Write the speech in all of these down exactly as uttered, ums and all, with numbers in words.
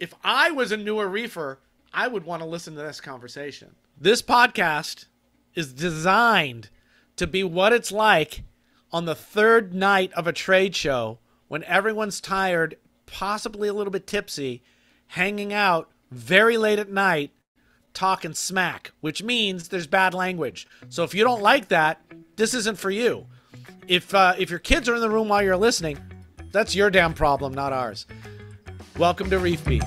if I was a newer reefer, I would want to listen to this conversation. This podcast is designed to be what it's like on the third night of a trade show when everyone's tired, possibly a little bit tipsy, hanging out very late at night, talking smack, which means there's bad language. So if you don't like that, this isn't for you. If, uh, if your kids are in the room while you're listening, that's your damn problem, not ours. Welcome to Reef Beef.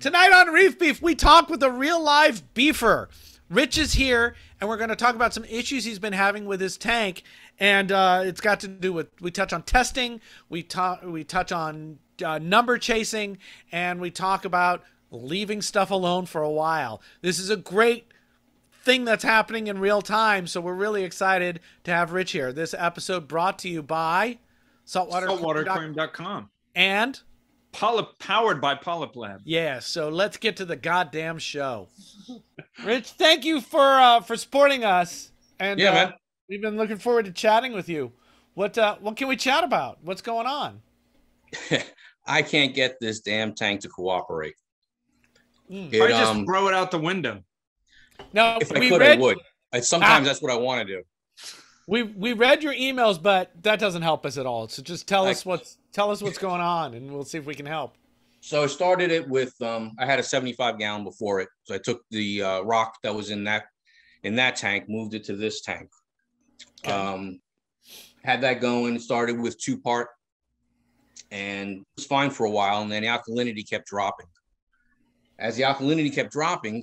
Tonight on Reef Beef, we talk with a real live beefer. Rich is here, and we're going to talk about some issues he's been having with his tank. And uh, it's got to do with, we touch on testing, we, we touch on uh, number chasing, and we talk about leaving stuff alone for a while. This is a great thing that's happening in real time, so we're really excited to have Rich here. This episode brought to you by saltwater aquarium dot com and Polyp, powered by Polyp Lab. Yeah, so let's get to the goddamn show. Rich, thank you for uh, for supporting us. And yeah, uh, man. We've been looking forward to chatting with you. What uh, what can we chat about? What's going on? I can't get this damn tank to cooperate. Mm. It, I just um, throw it out the window. No, if I could, read, I would. I, sometimes ah, that's what I want to do. We we read your emails, but that doesn't help us at all. So just tell I, us what's tell us what's going on, and we'll see if we can help. So I started it with um, I had a seventy-five gallon before it, so I took the uh, rock that was in that in that tank, moved it to this tank. Okay. Um, had that going, started with two part and it was fine for a while. And then the alkalinity kept dropping. As the alkalinity kept dropping,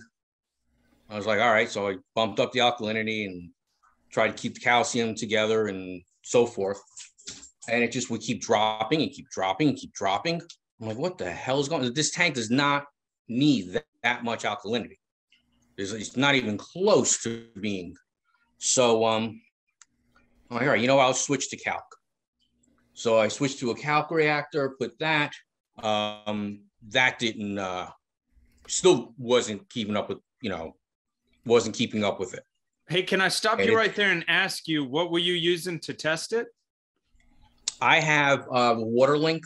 I was like, all right. So I bumped up the alkalinity and tried to keep the calcium together and so forth. And it just would keep dropping and keep dropping and keep dropping. I'm like, what the hell is going on? This tank does not need that, that much alkalinity. It's, it's not even close to being. So, um, all right, you know, I'll switch to calc. So I switched to a calc reactor, put that, um, that didn't, uh, still wasn't keeping up with, you know, wasn't keeping up with it. Hey, can I stop and you right there and ask you, what were you using to test it? I have uh, Waterlink.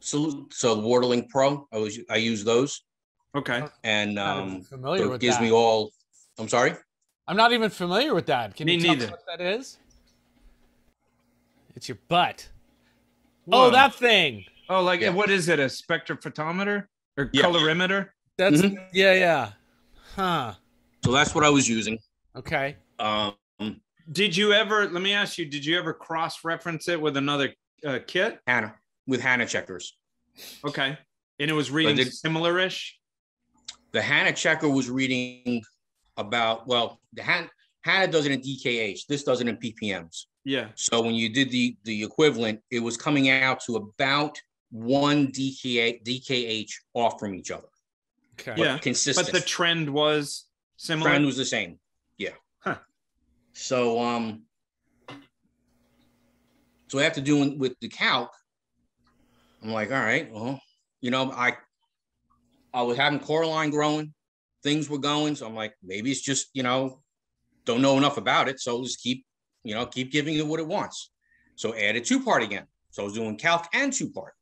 So, so Waterlink Pro, I was, I use those. Okay. And um, familiar so it with gives that. me all, I'm sorry? I'm not even familiar with that. Can me you tell neither. me what that is? It's your butt. Whoa. Oh, that thing. Oh, like, yeah. What is it? A spectrophotometer or yeah. colorimeter? That's mm-hmm. yeah, yeah. Huh. So that's what I was using. Okay. Um, did you ever, let me ask you, did you ever cross-reference it with another uh, kit? Hanna, with Hannah Checkers. Okay. And it was reading similar-ish? The Hannah Checker was reading about, well, the Han Hanna does it in D K H. This does it in P P Ms. Yeah. So when you did the the equivalent, it was coming out to about one D K H off from each other. Okay. But yeah. Consistent. But the trend was similar. Trend was the same. Yeah. Huh. So um. So after doing with the calc, I'm like, all right, well, you know, I I was having coralline growing. Things were going, so I'm like, maybe it's just, you know, don't know enough about it, so just keep, you know, keep giving it what it wants. So add a two-part again. So I was doing calc and two-part.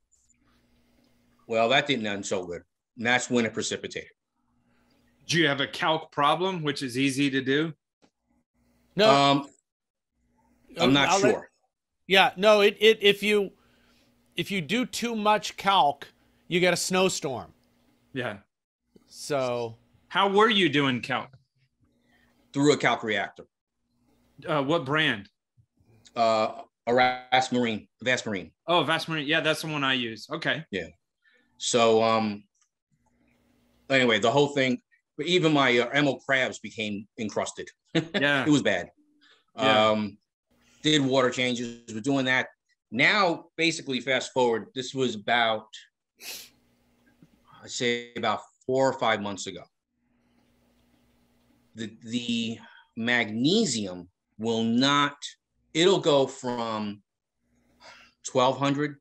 Well, that didn't end so good, and that's when it precipitated. Do you have a calc problem, which is easy to do? No, um, I'm not I'll sure. Let, yeah, no, it it if you if you do too much calc, you get a snowstorm. Yeah, so. How were you doing calc? Through a calc reactor. Uh, what brand? Uh, Vast Marine. Vast Marine. Oh, Vast Marine. Yeah, that's the one I use. Okay. Yeah. So, um, anyway, the whole thing, but even my uh, emerald crabs became encrusted. Yeah. It was bad. Yeah. Um, did water changes. We're doing that. Now, basically, fast forward, this was about, I'd say about four or five months ago. The, the magnesium will not, it'll go from twelve hundred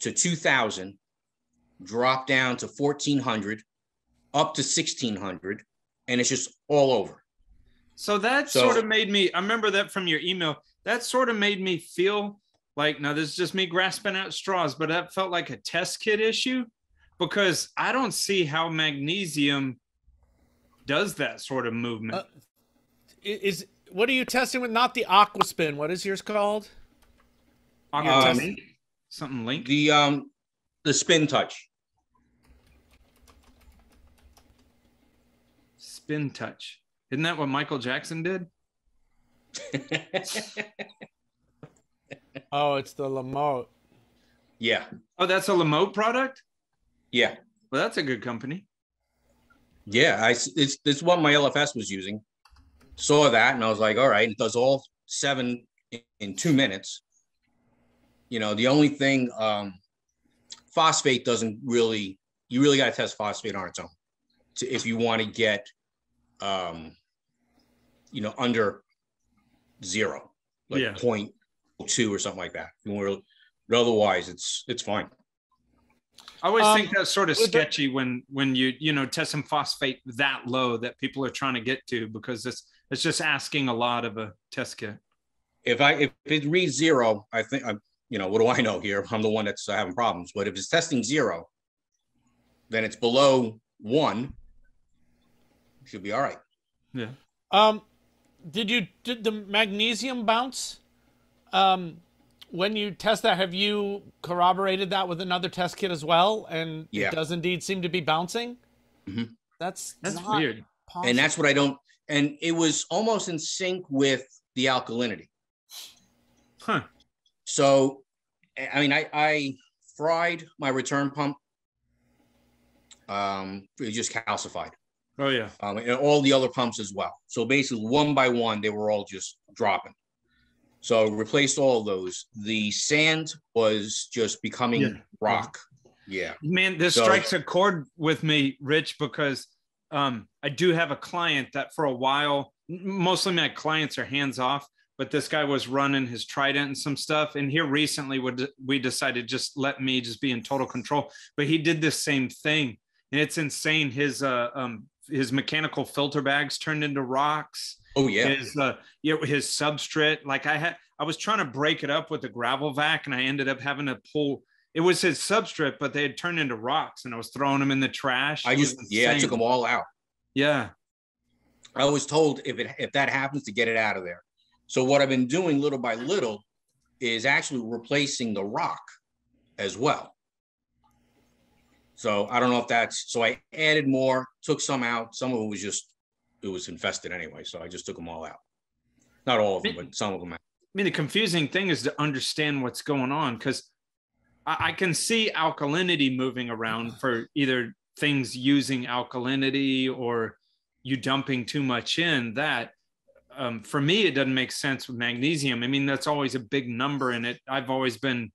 to two thousand, drop down to fourteen hundred, up to sixteen hundred, and it's just all over. So that so, sort of made me, I remember that from your email, that sort of made me feel like, now this is just me grasping at straws, but that felt like a test kit issue, because I don't see how magnesium does that sort of movement. Uh, is what are you testing with? Not the Aquaspin. What is yours called? Um, something Link. The um the Spin Touch. Spin Touch. Isn't that what Michael Jackson did? Oh, it's the LaMotte. Yeah. Oh, that's a LaMotte product? Yeah. Well, that's a good company. Yeah, I, it's, it's what my L F S was using. Saw that, and I was like, all right, it does all seven in, in two minutes. You know, the only thing, um, phosphate doesn't really, you really got to test phosphate on its own to, if you want to get, um, you know, under zero, like yeah. point two or something like that. But otherwise, it's it's fine. I always um, think that's sort of sketchy when when you you know test some phosphate that low that people are trying to get to, because it's it's just asking a lot of a test kit. If I if it reads zero, I think I'm you know what do I know here? I'm the one that's having problems. But if it's testing zero, then it's below one. It should be all right. Yeah. Um, did you did the magnesium bounce? Um, when you test that, have you corroborated that with another test kit as well? And yeah. It does indeed seem to be bouncing. Mm-hmm. That's that's not weird. Possible. And that's what I don't. And it was almost in sync with the alkalinity. Huh. So, I mean, I, I fried my return pump. Um, it just calcified. Oh yeah. Um, and all the other pumps as well. So basically, one by one, they were all just dropping. So replaced all those. The sand was just becoming yeah. rock. Yeah. Man, this so, strikes a chord with me, Rich, because um, I do have a client that for a while, mostly my clients are hands off, but this guy was running his Trident and some stuff. And here recently we decided just let me just be in total control. But he did this same thing. And it's insane. His, uh, um, his mechanical filter bags turned into rocks. Oh yeah, his uh, yeah, his substrate. Like I had, I was trying to break it up with a gravel vac, and I ended up having to pull. It was his substrate, but they had turned into rocks, and I was throwing them in the trash. I just yeah, I took them all out. Yeah, I was told if it if that happens to get it out of there. So what I've been doing little by little is actually replacing the rock as well. So I don't know if that's so. I added more, took some out. Some of it was just. It was infested anyway, so I just took them all out. Not all of them, but some of them out. I mean, the confusing thing is to understand what's going on, because I, I can see alkalinity moving around for either things using alkalinity or you dumping too much in that. Um, for me, it doesn't make sense with magnesium. I mean, that's always a big number in it. I've always been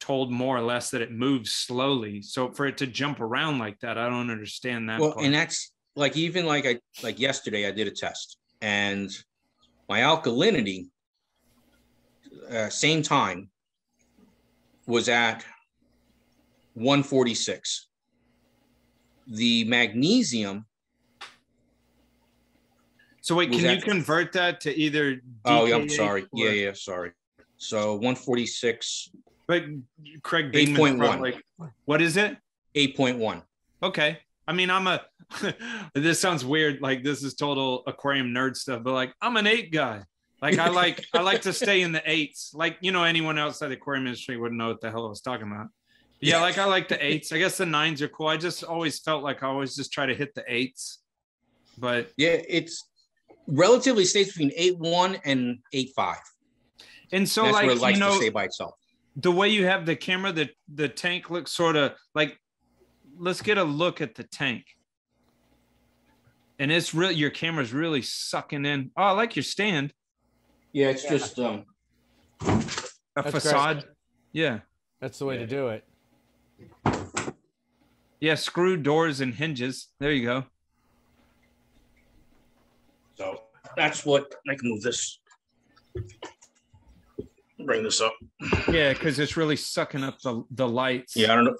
told more or less that it moves slowly. So for it to jump around like that, I don't understand that. Well, part. And that's... Like even like I like yesterday I did a test and my alkalinity uh, same time was at one forty-six. The magnesium. So wait, can you convert that to either? D K A oh, yeah, I'm sorry. Or... Yeah, yeah, sorry. So one forty-six. But Craig Bingman, like, what is it? eight point one. Okay. I mean, I'm a, this sounds weird. Like this is total aquarium nerd stuff, but like I'm an eight guy. Like I like, I like to stay in the eights. Like, you know, anyone outside the aquarium industry wouldn't know what the hell I was talking about. But yeah. Like I like the eights. I guess the nines are cool. I just always felt like I always just try to hit the eights, but yeah, it's relatively stays between eight, one and eight, five. And so and that's like, it likes you know, to stay by itself. The way you have the camera, the, the tank looks sort of like, let's get a look at the tank. And it's really, your camera's really sucking in. Oh, I like your stand. Yeah, it's yeah. just um, a That's facade. Crazy. Yeah. That's the way yeah. to do it. Yeah, screw doors and hinges. There you go. So that's what, I can move this. bring this up. Yeah, because it's really sucking up the, the lights. Yeah, I don't know.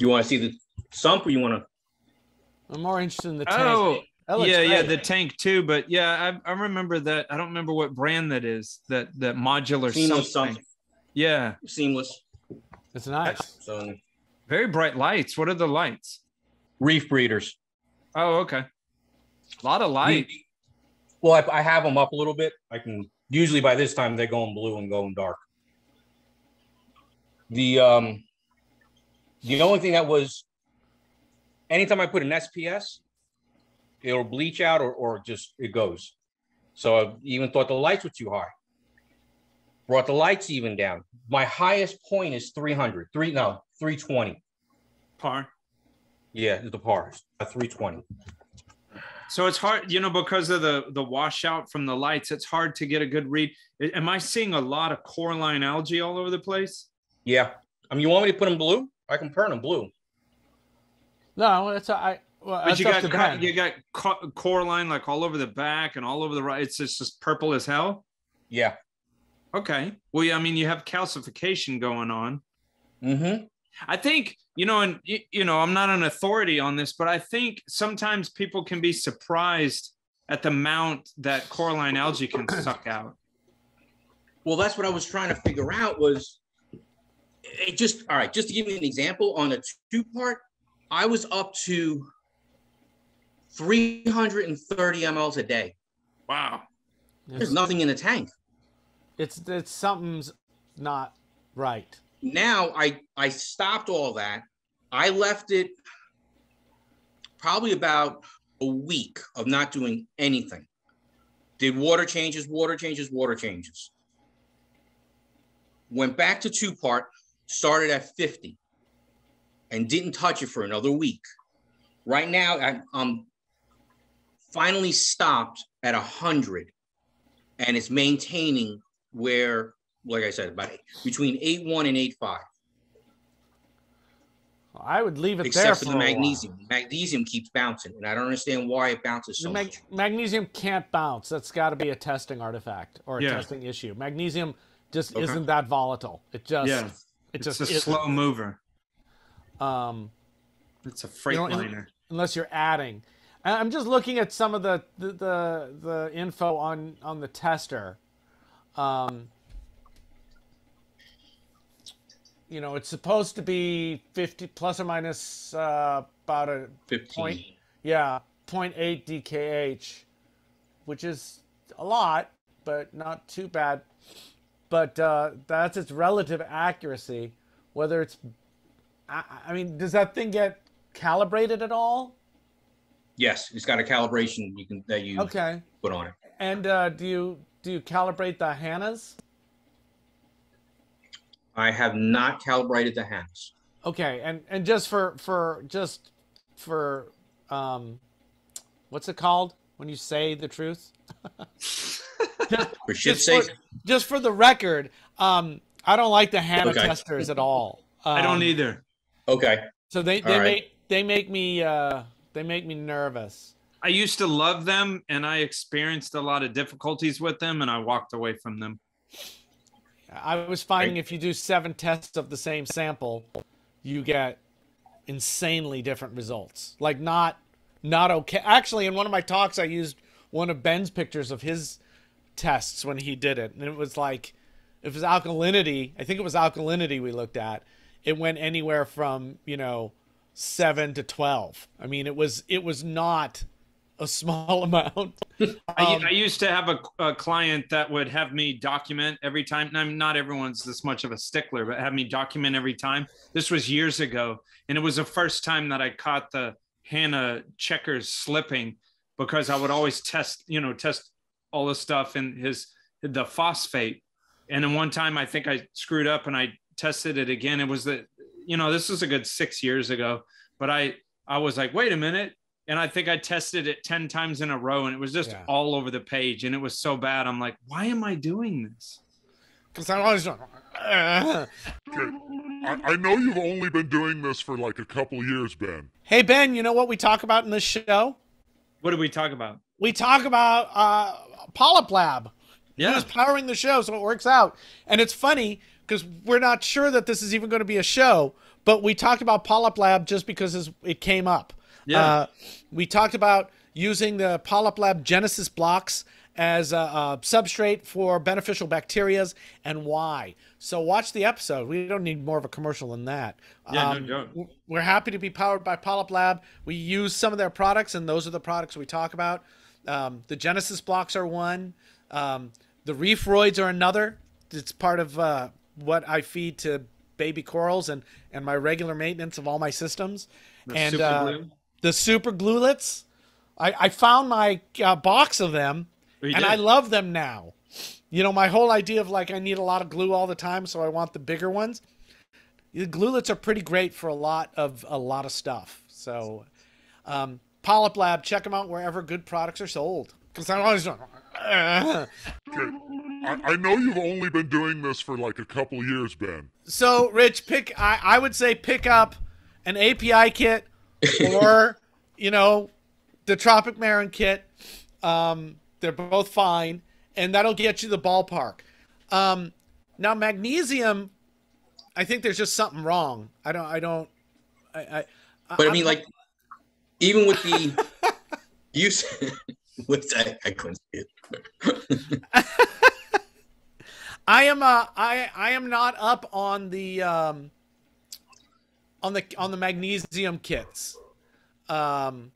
You want to see the sump or you want to? I'm more interested in the tank. Oh, yeah, great. Yeah, the tank too. But yeah, I, I remember that. I don't remember what brand that is, that, that modular Seamless sump. Yeah. Seamless. It's nice. So, very bright lights. What are the lights? Reef Breeders. Oh, okay. A lot of light. We, well, I, I have them up a little bit. I can usually by this time they're going blue and going dark. The um, the only thing that was, anytime I put an S P S, it'll bleach out or or just it goes. So I even thought the lights were too high. Brought the lights even down. My highest point is three hundred. Three no three twenty. Par. Yeah, the par a three twenty. So it's hard, you know, because of the, the washout from the lights, it's hard to get a good read. Am I seeing a lot of coralline algae all over the place? Yeah. I mean, you want me to put them blue? I can turn them blue. No, it's a, I. Well, but you got, you got coralline like all over the back and all over the right. It's just, just purple as hell? Yeah. Okay. Well, yeah, I mean, you have calcification going on. Mm-hmm. I think, you know, and, you know, I'm not an authority on this, but I think sometimes people can be surprised at the amount that coralline algae can suck out. Well, that's what I was trying to figure out was it just, all right, just to give you an example on a two part, I was up to three hundred thirty milliliters a day. Wow. There's it's, nothing in the tank. It's, it's something's not right. Now I, I stopped all that. I left it probably about a week of not doing anything. Did water changes, water changes, water changes. Went back to two part, started at fifty and didn't touch it for another week. Right now I, I'm finally stopped at one hundred and it's maintaining where, like I said, about eight, between eight one and eight five. Well, I would leave it except there for, for the magnesium. Magnesium keeps bouncing, and I don't understand why it bounces so mag much. Magnesium can't bounce. That's got to be a testing artifact or a yeah. testing issue. Magnesium just okay. isn't that volatile. It just yeah. it just it's a isn't. slow mover. Um, it's a freightliner unless you're adding. I'm just looking at some of the the the, the info on on the tester. Um. You know, it's supposed to be fifty plus or minus uh, about a fifteen. Point, yeah, zero point eight D K H, which is a lot, but not too bad. But uh, that's its relative accuracy. Whether it's, I, I mean, does that thing get calibrated at all? Yes, it's got a calibration you can that you okay. put on it. And uh, do you do you calibrate the Hannas? I have not calibrated the hands. Okay, and and just for for just for um, what's it called when you say the truth? just, for shit's sake. Just for the record, um, I don't like the Hanna okay. testers at all. Um, I don't either. Okay. So they they all right. make they make me uh, they make me nervous. I used to love them, and I experienced a lot of difficulties with them, and I walked away from them. I was finding if you do seven tests of the same sample, you get insanely different results. Like not, not okay. Actually, in one of my talks, I used one of Ben's pictures of his tests when he did it. And it was like, it was alkalinity. I think it was alkalinity we looked at. It went anywhere from, you know, seven to twelve. I mean, it was, it was not a small amount. um, I, I used to have a, a client that would have me document every time. And I'm not everyone's this much of a stickler, but have me document every time. This was years ago. And it was the first time that I caught the Hannah checkers slipping because I would always test, you know, test all the stuff in his, the phosphate. And then one time I think I screwed up and I tested it again. It was the, you know, this was a good six years ago, but I, I was like, wait a minute. And I think I tested it ten times in a row, and it was just yeah. all over the page, and it was so bad. I'm like, why am I doing this? Because I'm always like, uh. okay. I, I know you've only been doing this for like a couple years, Ben. Hey, Ben, you know what we talk about in this show? What do we talk about? We talk about uh, Polyp Lab. Yeah. We're just powering the show, so it works out. And it's funny because we're not sure that this is even going to be a show, but we talked about Polyp Lab just because it came up. Yeah. Uh, we talked about using the Polyp Lab Genesis blocks as a, a substrate for beneficial bacterias and why. So watch the episode. We don't need more of a commercial than that. Yeah, um, no, don't. We're happy to be powered by Polyp Lab. We use some of their products, and those are the products we talk about. Um, the Genesis blocks are one. Um, the Reefroids are another. It's part of uh, what I feed to baby corals and, and my regular maintenance of all my systems. The and super uh, the super gluelets. I, I found my uh, box of them. And did. I love them now. You know, my whole idea of like I need a lot of glue all the time, so I want the bigger ones. The gluelets are pretty great for a lot of a lot of stuff. So, um, Polyp Lab, check them out wherever good products are sold. Because I'm always going. Uh. Okay. I, I know you've only been doing this for like a couple years, Ben. So, Rich, pick. I, I would say pick up an A P I kit or you know the Tropic Marin kit. Um, They're both fine, and that'll get you the ballpark. Um, now, magnesium, I think there's just something wrong. I don't, I don't, I, I, I but I mean, I'm, like, even with the use, which I, I couldn't see it. I am, uh, I, I am not up on the, um, on the, on the magnesium kits. Um,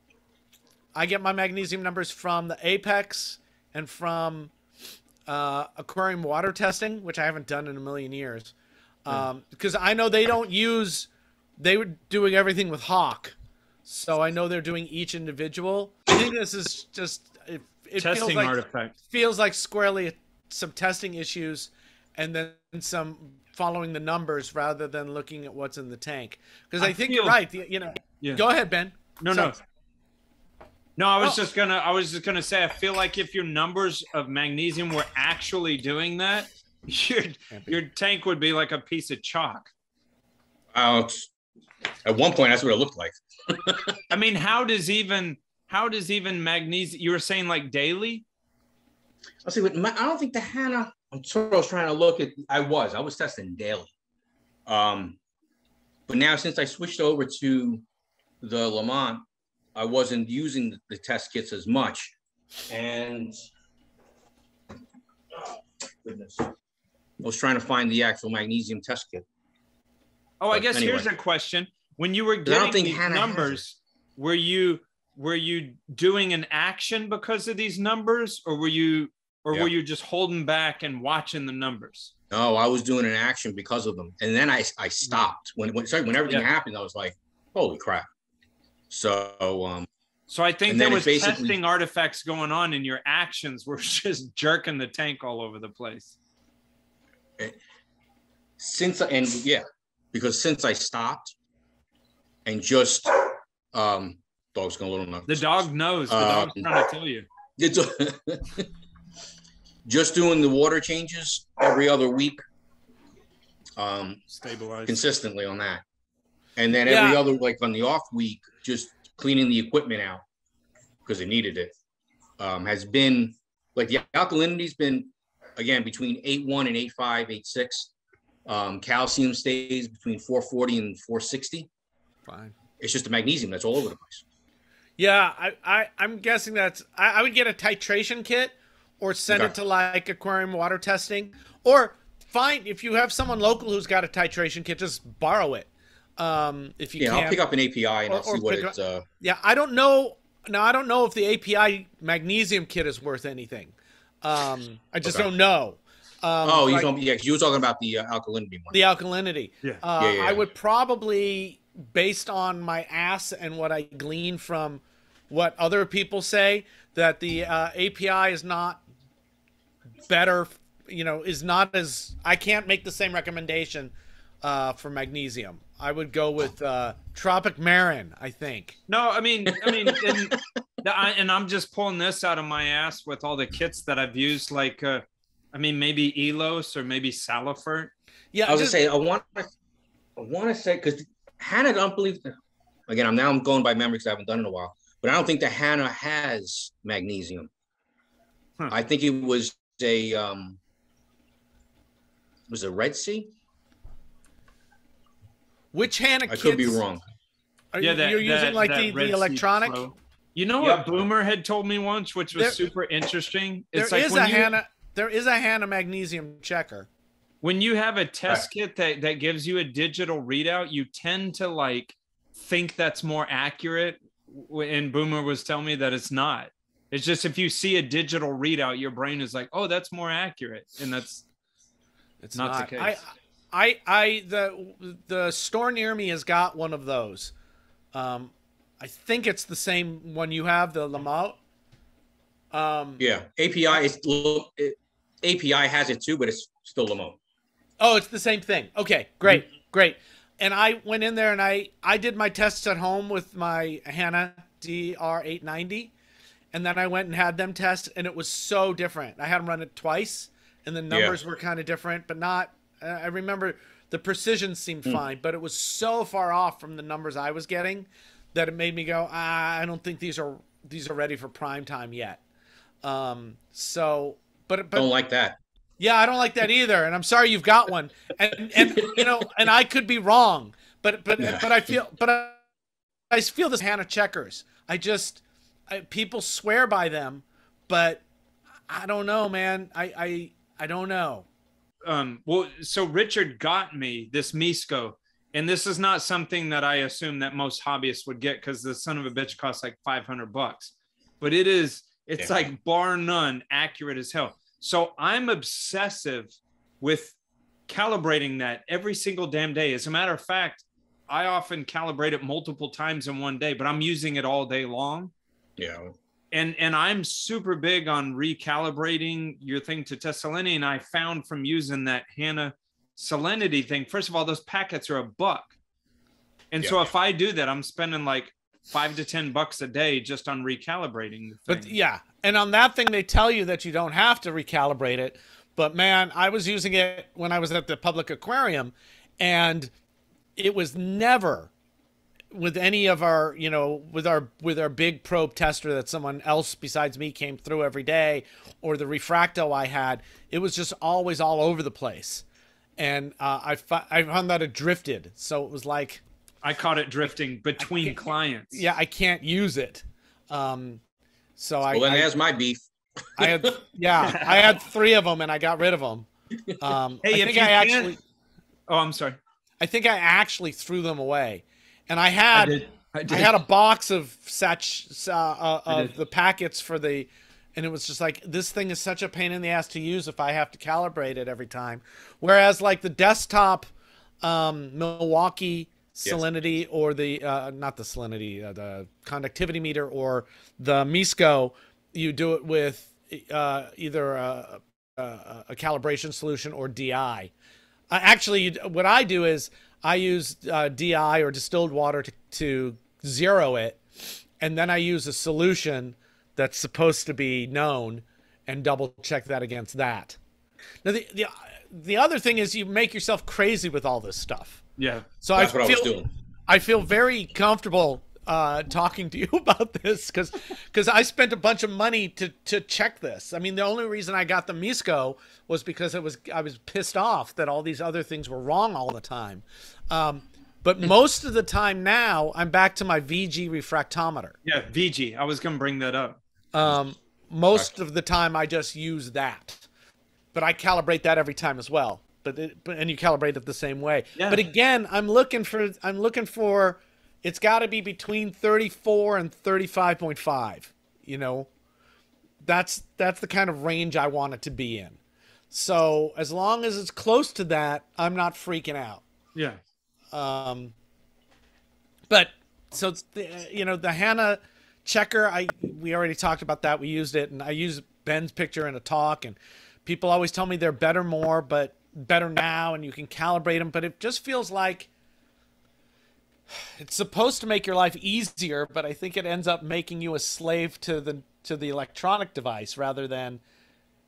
I get my magnesium numbers from the Apex and from uh, Aquarium Water Testing, which I haven't done in a million years. Um, because I know they don't use, they were doing everything with Hawk. So I know they're doing each individual. I think this is just, it, it testing feels, like, artifact. feels like squarely some testing issues and then some following the numbers rather than looking at what's in the tank. Because I, I think feel, you're right. You know, yeah. Go ahead, Ben. No, so, no. No, I was oh. just gonna. I was just gonna say. I feel like if your numbers of magnesium were actually doing that, your your tank would be like a piece of chalk. Uh, at one point, that's what it looked like. I mean, how does even how does even magnesium? You were saying like daily. I see. With my, I don't think the Hanna. I'm sort of trying to look at. I was. I was testing daily. Um, but now since I switched over to the LaMotte, I wasn't using the test kits as much. And oh, goodness, I was trying to find the actual magnesium test kit. Oh, but I guess anyway. Here's a question. When you were getting these Hanna numbers, were you were you doing an action because of these numbers, or were you or yeah. were you just holding back and watching the numbers? No, I was doing an action because of them. And then I, I stopped. When when sorry, when everything yeah. happened, I was like, holy crap. So, um, so I think there was testing artifacts going on, and your actions were just jerking the tank all over the place. Since and yeah, because since I stopped and just um, dog's going a little nuts. The dog knows. The um, dog's trying to tell you. It's a, just doing the water changes every other week. Um, Stabilize consistently on that, and then every yeah. other like on the off week. Just cleaning the equipment out because it needed it um, has been like the alkalinity's been again between eight one and eight five, eight six. Um, calcium stays between four forty and four sixty. Fine. It's just the magnesium that's all over the place. Yeah, I, I I'm guessing that's I, I would get a titration kit or send okay. it to like Aquarium Water Testing or find if you have someone local who's got a titration kit, just borrow it. Um, if you yeah, can. I'll pick up an A P I and or, I'll see what it's. Uh... Yeah, I don't know. Now I don't know if the A P I magnesium kit is worth anything. Um, I just okay. don't know. Um, oh, like, talking, yeah, you were talking about the uh, alkalinity one. The alkalinity. Yeah. Uh, yeah, yeah, yeah. I would probably, based on my ass and what I glean from what other people say, that the uh, A P I is not better. You know, is not as I can't make the same recommendation uh, for magnesium. I would go with uh, Tropic Marin, I think. No, I mean, I mean, and, and I'm just pulling this out of my ass with all the kits that I've used. Like, uh, I mean, maybe Elos or maybe Salifert. Yeah, I was just, gonna say, I want, I want to say because Hanna, I don't believe. Again, I'm now I'm going by memory because I haven't done it in a while. But I don't think the Hanna has magnesium. Huh. I think it was a um, it was a Red Sea. Which Hanna I kids? Could be wrong. Are yeah, you, that, you're using that, like that the, the electronic. Pro. You know yep. what Boomer had told me once, which was there, super interesting. It's there like is when a you, Hanna. There is a Hanna magnesium checker. When you have a test right. kit that that gives you a digital readout, you tend to like think that's more accurate. And Boomer was telling me that it's not. It's just if you see a digital readout, your brain is like, "Oh, that's more accurate," and that's it's not, not the case. I, I, I, the the store near me has got one of those. Um, I think it's the same one you have, the LaMotte. Um, yeah, A P I is it, A P I has it too, but it's still LaMotte. Oh, it's the same thing. Okay, great, mm-hmm. great. And I went in there and I, I did my tests at home with my Hanna D R eight ninety. And then I went and had them test, and it was so different. I had them run it twice, and the numbers yeah. were kind of different, but not uh, – I remember the precision seemed mm. fine, but it was so far off from the numbers I was getting that it made me go, ah, I don't think these are these are ready for prime time yet. Um, so – but but don't like that. Yeah, I don't like that either, and I'm sorry you've got one, and, and you know, and I could be wrong, but but yeah. but I feel, but I, I feel this Hanna checkers. I just I, people swear by them, but I don't know, man. I I I don't know. Um, well, so Richard got me this Misco, and this is not something that I assume that most hobbyists would get because the son of a bitch costs like five hundred bucks, but it is it's yeah. like bar none accurate as hell. So I'm obsessive with calibrating that every single damn day. As a matter of fact, I often calibrate it multiple times in one day, but I'm using it all day long. Yeah. And and I'm super big on recalibrating your thing to test salinity. And I found from using that Hanna salinity thing, first of all, those packets are a buck. And yeah. so if I do that, I'm spending like five to ten bucks a day just on recalibrating the thing. But yeah. And on that thing, they tell you that you don't have to recalibrate it. But, man, I was using it when I was at the public aquarium, and it was never with any of our, you know, with our with our big probe tester that someone else besides me came through every day, or the refracto I had. It was just always all over the place. And uh, I, I found that it drifted. So it was like... I caught it drifting between clients. Yeah, I can't use it. Um So I, well, then there's my beef. I had, yeah, I had three of them and I got rid of them. Um, hey, I think if you I actually, can... oh, I'm sorry. I think I actually threw them away, and I had, I, did. I, did. I had a box of such uh, uh, of the packets for the, and it was just like, this thing is such a pain in the ass to use if I have to calibrate it every time. Whereas like the desktop um, Milwaukee salinity yes. or the uh not the salinity uh, the conductivity meter or the Misco, you do it with uh either a, a, a calibration solution or D I. Uh, actually, what I do is I use uh, D I or distilled water to, to zero it, and then I use a solution that's supposed to be known and double check that against that. Now the the, the other thing is you make yourself crazy with all this stuff. Yeah, so I feel, I, was doing. I feel very comfortable uh, talking to you about this because because I spent a bunch of money to to check this. I mean, the only reason I got the Misco was because it was I was pissed off that all these other things were wrong all the time. Um, but most of the time now, I'm back to my V G refractometer. Yeah, V G. I was going to bring that up. Um, most of the time, I just use that, but I calibrate that every time as well. But, it, but and you calibrate it the same way. Yeah. But again, I'm looking for I'm looking for it's got to be between thirty-four and thirty-five point five. You know, that's that's the kind of range I want it to be in. So as long as it's close to that, I'm not freaking out. Yeah. Um. But so it's the, you know, the Hanna checker. I we already talked about that. We used it, and I used Ben's picture in a talk, and people always tell me they're better more, but better now, and you can calibrate them, but it just feels like it's supposed to make your life easier, but I think it ends up making you a slave to the to the electronic device rather than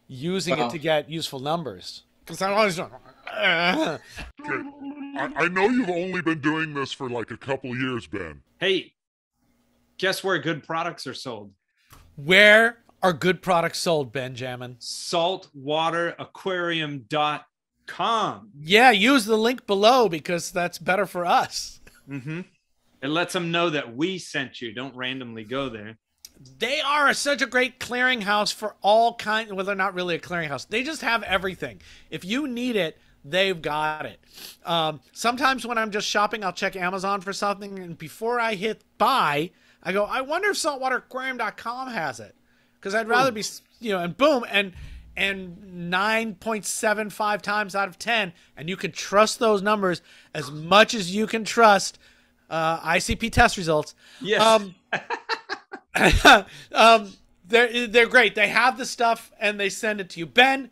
using uh-huh. it to get useful numbers. Because I'm always going, uh. Okay. I, I know you've only been doing this for like a couple years, Ben. Hey, guess where good products are sold? Where Are good products sold, Benjamin? Saltwater Aquarium dot com. Yeah, use the link below because that's better for us. Mm-hmm. It lets them know that we sent you. Don't randomly go there. They are such a great clearinghouse for all kinds. Well, they're not really a clearinghouse. They just have everything. If you need it, they've got it. Um, sometimes when I'm just shopping, I'll check Amazon for something. And before I hit buy, I go, I wonder if saltwater aquarium dot com has it. Because I'd rather be, you know, and boom, and and nine point seven five times out of ten, and you can trust those numbers as much as you can trust uh, I C P test results. Yes. Um, um, they're, they're great. They have the stuff, and they send it to you. Ben,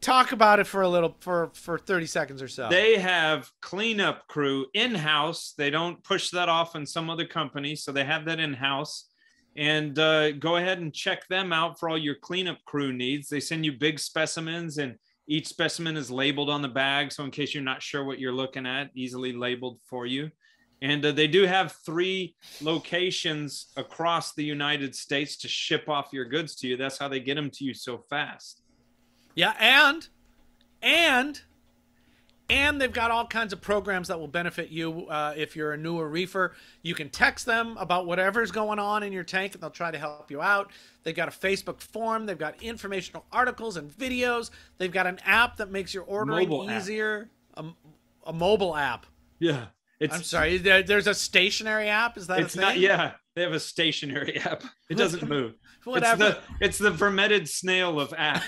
talk about it for a little, for, for thirty seconds or so. They have cleanup crew in-house. They don't push that off in some other company, so they have that in-house. And uh, go ahead and check them out for all your cleanup crew needs. They send you big specimens, and each specimen is labeled on the bag. So in case you're not sure what you're looking at, easily labeled for you. And uh, they do have three locations across the United States to ship off your goods to you. That's how they get them to you so fast. Yeah, and, and, and they've got all kinds of programs that will benefit you. Uh, if you're a newer reefer, you can text them about whatever's going on in your tank, and they'll try to help you out. They've got a Facebook forum. They've got informational articles and videos. They've got an app that makes your ordering mobile easier. A, a mobile app. Yeah. It's, I'm sorry. There, there's a stationary app. Is that it's a thing? Not, yeah. They have a stationary app. It doesn't move. Whatever. It's the, it's the vermeted snail of apps.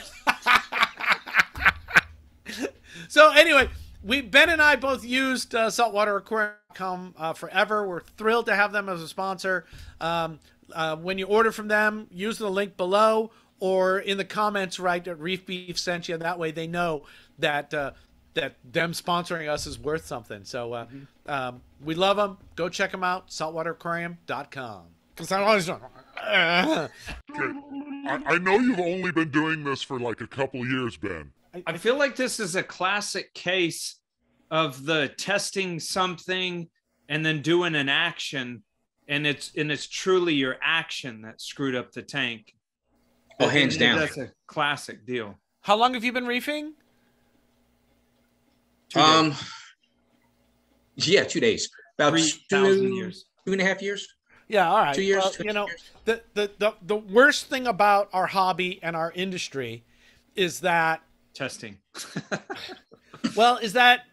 So anyway, We, Ben and I both used uh, saltwater aquarium dot com uh, forever. We're thrilled to have them as a sponsor. Um, uh, when you order from them, use the link below or in the comments, right, that Reef Beef sent you. That way they know that uh, that them sponsoring us is worth something. So uh, mm-hmm. um, we love them. Go check them out, saltwater aquarium dot com. Because I always don't... Okay. I, I know you've only been doing this for like a couple years, Ben. I feel like this is a classic case of the testing something and then doing an action, and it's and it's truly your action that screwed up the tank. Oh, hands down. That's a classic deal. How long have you been reefing? Two um, days. Yeah, two days. About three thousand years. Two and a half years. Yeah, all right. Two years. Well, two you know, years. The, the the the worst thing about our hobby and our industry is that. Testing. Well, is that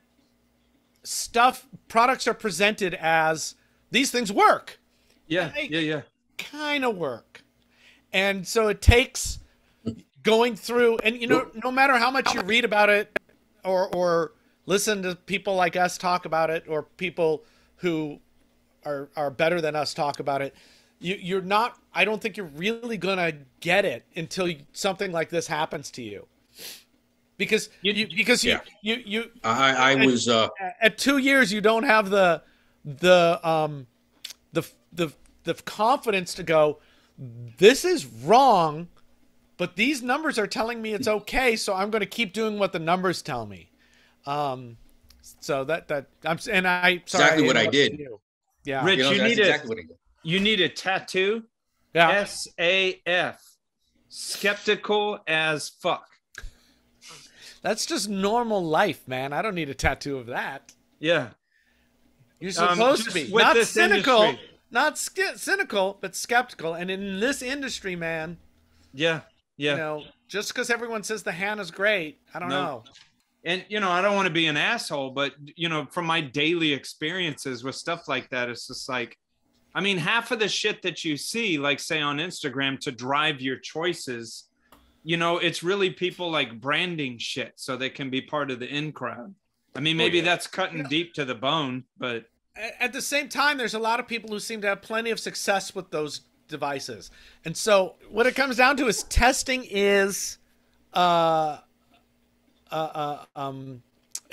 stuff, products are presented as these things work. Yeah, yeah, yeah. Kind of work. And so it takes going through, and you know, no matter how much you read about it or, or listen to people like us talk about it or people who are, are better than us talk about it, you, you're not, I don't think you're really going to get it until you, something like this happens to you. Because you, you because you, yeah. you, you, you, I, I at, was, uh, at two years, you don't have the, the, um, the, the, the confidence to go, this is wrong, but these numbers are telling me it's okay. So I'm going to keep doing what the numbers tell me. Um, so that, that I'm, and I, sorry, exactly I what I did. Yeah. Rich, you, know, you need exactly a, you need a tattoo. Yeah. S A F, skeptical as fuck. That's just normal life, man. I don't need a tattoo of that. Yeah. You're supposed um, to be. Not cynical, industry. not cynical, but skeptical. And in this industry, man. Yeah, yeah. You know, just because everyone says the Hanna's great, I don't no. know. And, you know, I don't want to be an asshole, but, you know, from my daily experiences with stuff like that, it's just like, I mean, half of the shit that you see, like, say, on Instagram to drive your choices, you know, it's really people like branding shit so they can be part of the in crowd. I mean, maybe oh, yeah. that's cutting yeah. deep to the bone, but at the same time, there's a lot of people who seem to have plenty of success with those devices. And so what it comes down to is testing is uh, uh, uh, um,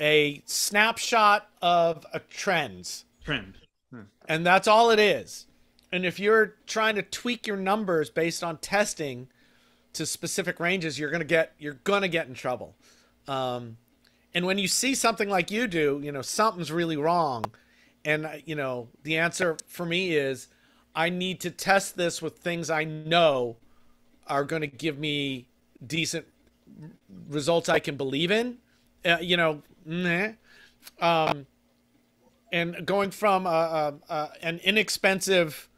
a snapshot of a trends. Trend. Hmm. And that's all it is. And if you're trying to tweak your numbers based on testing to specific ranges, you're gonna get you're gonna get in trouble. Um, and when you see something like you do, you know something's really wrong. And you know the answer for me is, I need to test this with things I know are going to give me decent results I can believe in, uh, you know, nah. um, and going from a, a, a, an inexpensive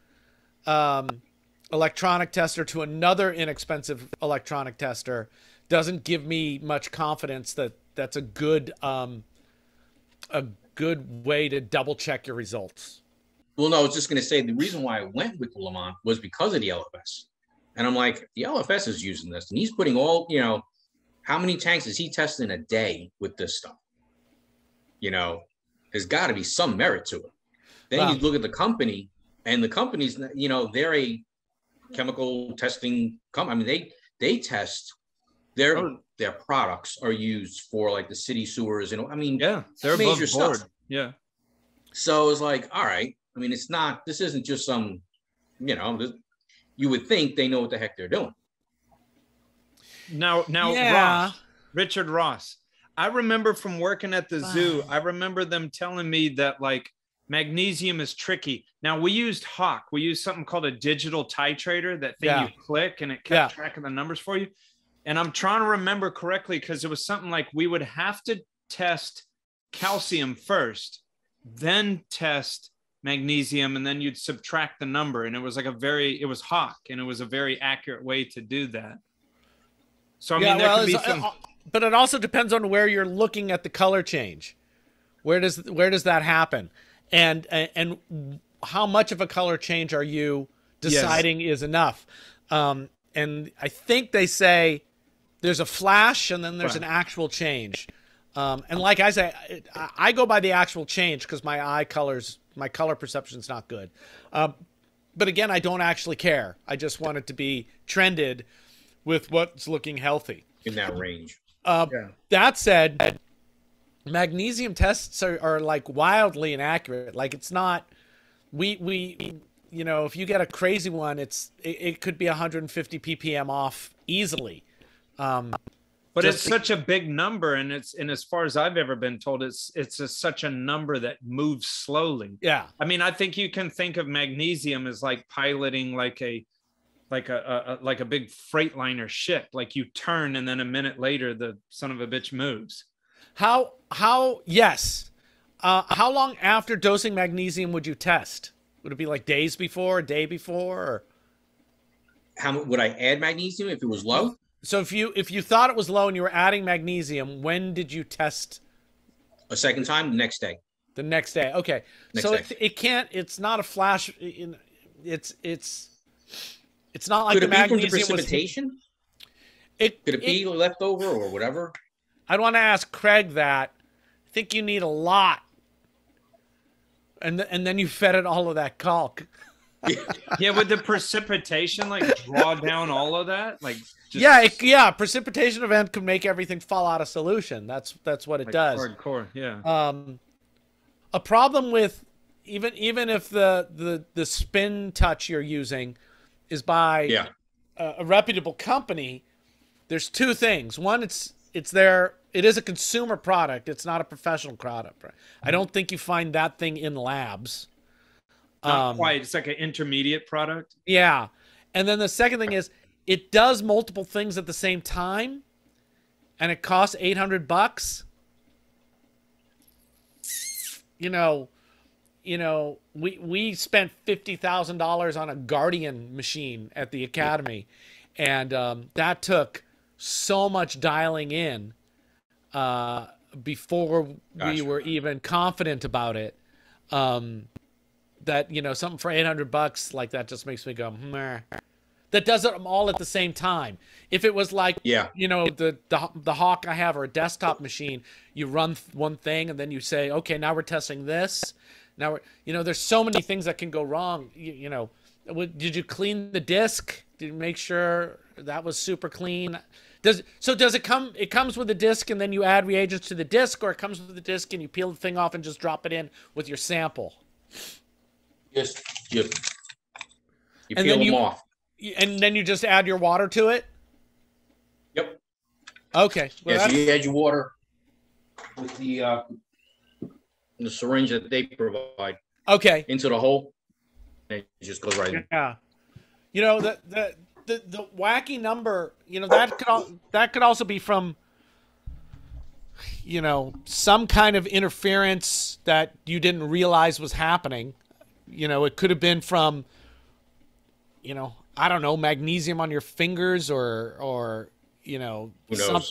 um, electronic tester to another inexpensive electronic tester doesn't give me much confidence that that's a good um, a good way to double check your results. Well, no, I was just going to say the reason why I went with the LaMotte was because of the L F S. And I'm like, the L F S is using this, and he's putting all, you know, how many tanks is he testing a day with this stuff? You know, there's got to be some merit to it. Then wow. you look at the company, and the company's, you know, they're a chemical testing company. I mean, they they test their oh. their products are used for like the city sewers, and I mean, yeah, they're major stuff. Yeah. So it's like, all right. I mean, it's not, this isn't just some, you know, this, you would think they know what the heck they're doing. Now, now yeah. Ross, Richard Ross, I remember from working at the wow. zoo, I remember them telling me that like magnesium is tricky. Now we used Hawk. We used something called a digital titrator, that thing yeah. you click and it kept yeah. track of the numbers for you. And I'm trying to remember correctly because it was something like we would have to test calcium first, then test magnesium, and then you'd subtract the number, and it was like a very it was Hawk, and it was a very accurate way to do that. So I yeah, mean there well, could be some... uh, but it also depends on where you're looking at the color change. Where does where does that happen? And and how much of a color change are you deciding yes. is enough? Um and I think they say there's a flash and then there's right. an actual change. Um and like I say, I, I go by the actual change because my eye colors my color perception's not good. Um, but again, I don't actually care. I just want it to be trended with what's looking healthy. In that range. Uh, yeah. That said, magnesium tests are, are like wildly inaccurate. Like it's not, we, we, you know, if you get a crazy one, it's, it, it could be one hundred fifty P P M off easily. Um, But it's such a big number, and it's and as far as I've ever been told, it's it's a, such a number that moves slowly. Yeah, I mean, I think you can think of magnesium as like piloting like a like a, a like a big freight liner ship. Like you turn, and then a minute later, the son of a bitch moves. How how yes, uh, how long after dosing magnesium would you test? Would it be like days before, a day before? Or? How would I add magnesium if it was low? So if you if you thought it was low and you were adding magnesium, when did you test? A second time, the next day. The next day. Okay. Next so day. It, it can't. It's not a flash. It's it's it's not like Could the it magnesium be from precipitation? Was, it could it be it, leftover or whatever. I'd want to ask Craig that. I think you need a lot, and th and then you fed it all of that caulk. Yeah, would the precipitation like draw down all of that? Like, just... yeah, it, yeah, precipitation event could make everything fall out of solution. That's that's what it like does. Hardcore, yeah. Um, a problem with even even if the the the spin touch you're using is by yeah. a, a reputable company, there's two things. One, it's it's their it is a consumer product. It's not a professional product. Right? I don't think you find that thing in labs. Not um, quite. It's like an intermediate product. Yeah. And then the second thing is it does multiple things at the same time, and it costs eight hundred bucks. You know, you know, we, we spent fifty thousand dollars on a Guardian machine at the Academy, and um, that took so much dialing in uh, before gotcha. we were even confident about it. Um, That, you know, something for eight hundred bucks like that just makes me go, meh. That does it all at the same time. If it was like, yeah. you know, the, the the Hawk I have or a desktop machine, you run one thing and then you say, okay, now we're testing this. Now, we're, you know, there's so many things that can go wrong. You, you know, did you clean the disk? Did you make sure that was super clean? Does So does it come, it comes with a disk and then you add reagents to the disk, or it comes with the disk and you peel the thing off and just drop it in with your sample? Just you, you peel them off, and then you just add your water to it. Yep. Okay. Well, yeah, so you add your water with the uh, the syringe that they provide. Okay. Into the hole, and it just goes right in. Yeah. You know that that the the wacky number, you know, that could al that could also be from, you know, some kind of interference that you didn't realize was happening. You know, it could have been from, you know, I don't know, magnesium on your fingers, or or you know, some,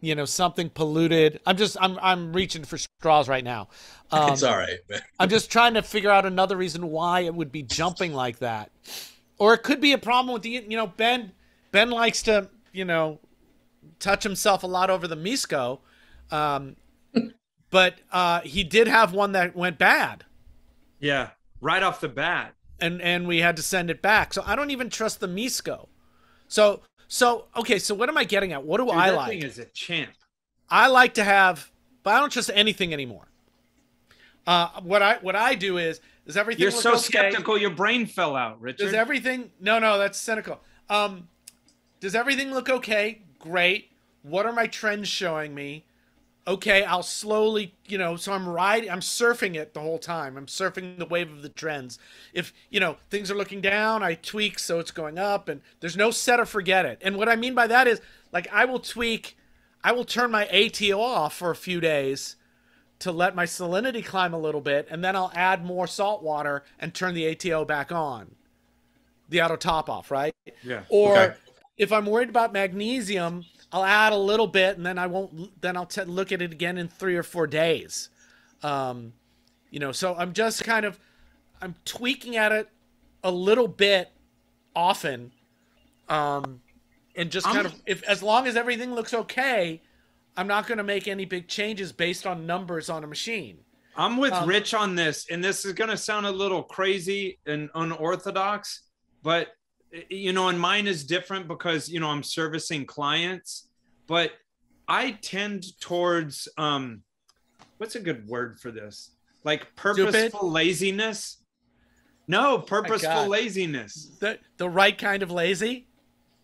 you know, something polluted. I'm just I'm I'm reaching for straws right now. Um, it's all right. I'm just trying to figure out another reason why it would be jumping like that. Or it could be a problem with the, you know, Ben, Ben likes to, you know, touch himself a lot over the Misco. Um, but uh, he did have one that went bad. Yeah, right off the bat. And and we had to send it back. So I don't even trust the Misco. So, so okay, so what am I getting at? What do Dude, I that like? Thing is a champ. I like to have, but I don't trust anything anymore. Uh, what I what I do is... Does everything You're look so okay? skeptical your brain fell out, Richard. Does everything... No, no, that's cynical. Um, does everything look okay? Great. What are my trends showing me? Okay, I'll slowly, you know, so I'm riding, I'm surfing it the whole time. I'm surfing the wave of the trends. If, you know, things are looking down, I tweak so it's going up, and there's no set or forget it. And what I mean by that is, like, I will tweak, I will turn my A T O off for a few days to let my salinity climb a little bit, and then I'll add more salt water and turn the A T O back on, the auto top off, right? Yeah. Or okay. if I'm worried about magnesium, I'll add a little bit, and then I won't. Then I'll t look at it again in three or four days. Um, you know, so I'm just kind of, I'm tweaking at it a little bit often, um, and just kind I'm... of if as long as everything looks okay. I'm not going to make any big changes based on numbers on a machine. I'm with um, Rich on this, and this is going to sound a little crazy and unorthodox, but, you know, and mine is different because, you know, I'm servicing clients, but I tend towards, um, what's a good word for this? Like purposeful Stupid. laziness. No, purposeful oh my God. laziness. The, the right kind of lazy?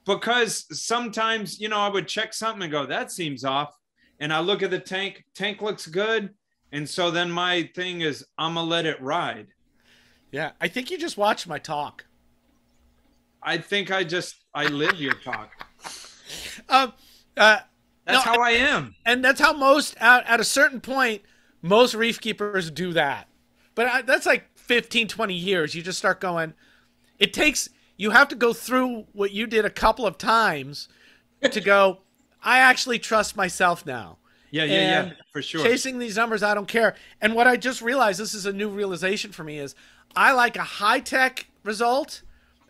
Because sometimes, you know, I would check something and go, that seems off. And I look at the tank, tank looks good. And so then my thing is, I'm gonna let it ride. Yeah, I think you just watched my talk. I think I just, I live your talk. Um, uh, that's no, how I am. And that's how most, at, at a certain point, most reef keepers do that. But I, that's like fifteen, twenty years. You just start going, it takes, you have to go through what you did a couple of times to go, I actually trust myself now. Yeah, yeah, and yeah, for sure. Chasing these numbers, I don't care. And what I just realized, this is a new realization for me, is I like a high-tech result,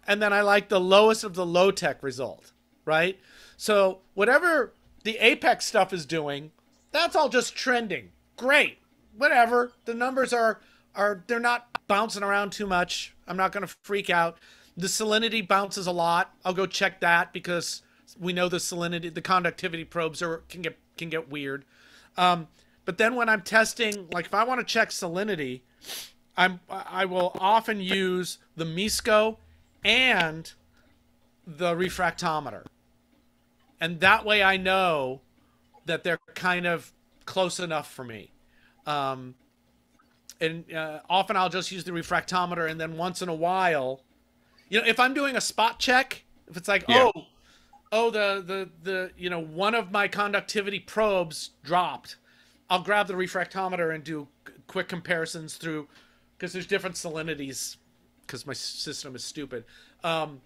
and then I like the lowest of the low-tech result, right? So whatever the Apex stuff is doing, that's all just trending. Great. Whatever. The numbers are, are they're not bouncing around too much. I'm not going to freak out. The salinity bounces a lot. I'll go check that because we know the salinity, the conductivity probes are, can get can get weird. Um, but then when I'm testing, like if I want to check salinity, I'm I will often use the Misco and the refractometer, and that way I know that they're kind of close enough for me. Um, and uh, often I'll just use the refractometer, and then once in a while. You know, if I'm doing a spot check, if it's like, yeah. oh, oh, the, the, the, you know, one of my conductivity probes dropped, I'll grab the refractometer and do quick comparisons through, because there's different salinities, because my system is stupid. Um,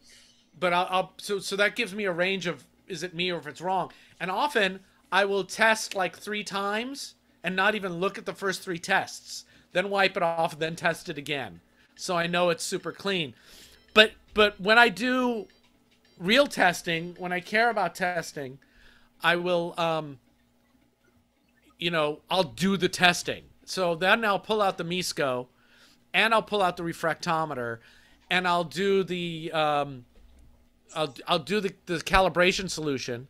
but I'll, I'll, so, so that gives me a range of, is it me or if it's wrong? And often I will test like three times and not even look at the first three tests, then wipe it off, then test it again. So I know it's super clean. But but when I do real testing, when I care about testing, I will, um, you know, I'll do the testing. So then I'll pull out the Misco, and I'll pull out the refractometer, and I'll do the um, I'll I'll do the, the calibration solution,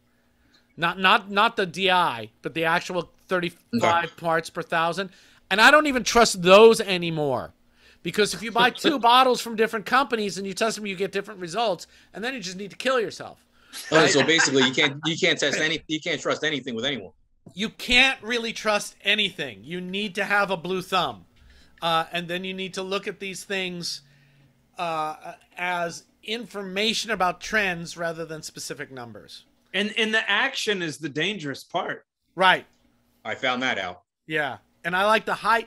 not not not the D I, but the actual thirty-five okay. parts per thousand, and I don't even trust those anymore. Because if you buy two bottles from different companies and you test them, you get different results, and then you just need to kill yourself. Right? So basically, you can't you can't test any you can't trust anything with anyone. You can't really trust anything. You need to have a blue thumb, uh, and then you need to look at these things uh, as information about trends rather than specific numbers. And and the action is the dangerous part. Right. I found that out. Yeah. And I like the high,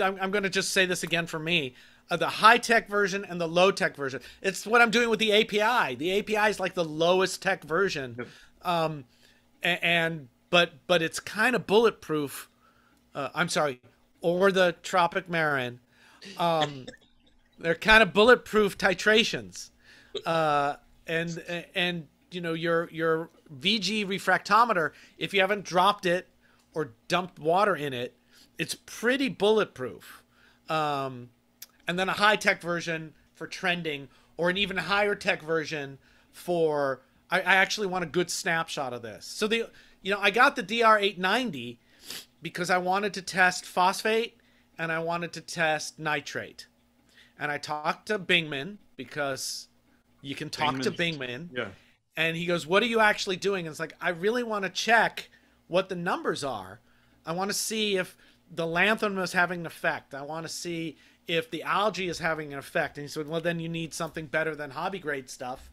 I'm, I'm going to just say this again for me, uh, the high-tech version and the low-tech version. It's what I'm doing with the A P I. The A P I is like the lowest tech version. Yep. Um, and, and but but it's kind of bulletproof. Uh, I'm sorry, or the Tropic Marin. Um, they're kind of bulletproof titrations. Uh, and, and you know, your, your V G refractometer, if you haven't dropped it or dumped water in it, it's pretty bulletproof. Um, and then a high-tech version for trending, or an even higher-tech version for, I, I actually want a good snapshot of this. So, the you know, I got the D R eight ninety because I wanted to test phosphate and I wanted to test nitrate. And I talked to Bingman, because you can talk Bingman. to Bingman. Yeah. And he goes, what are you actually doing? And it's like, I really want to check what the numbers are. I want to see if the lanthanum is having an effect. I want to see if the algae is having an effect. And he said, well, then you need something better than hobby grade stuff,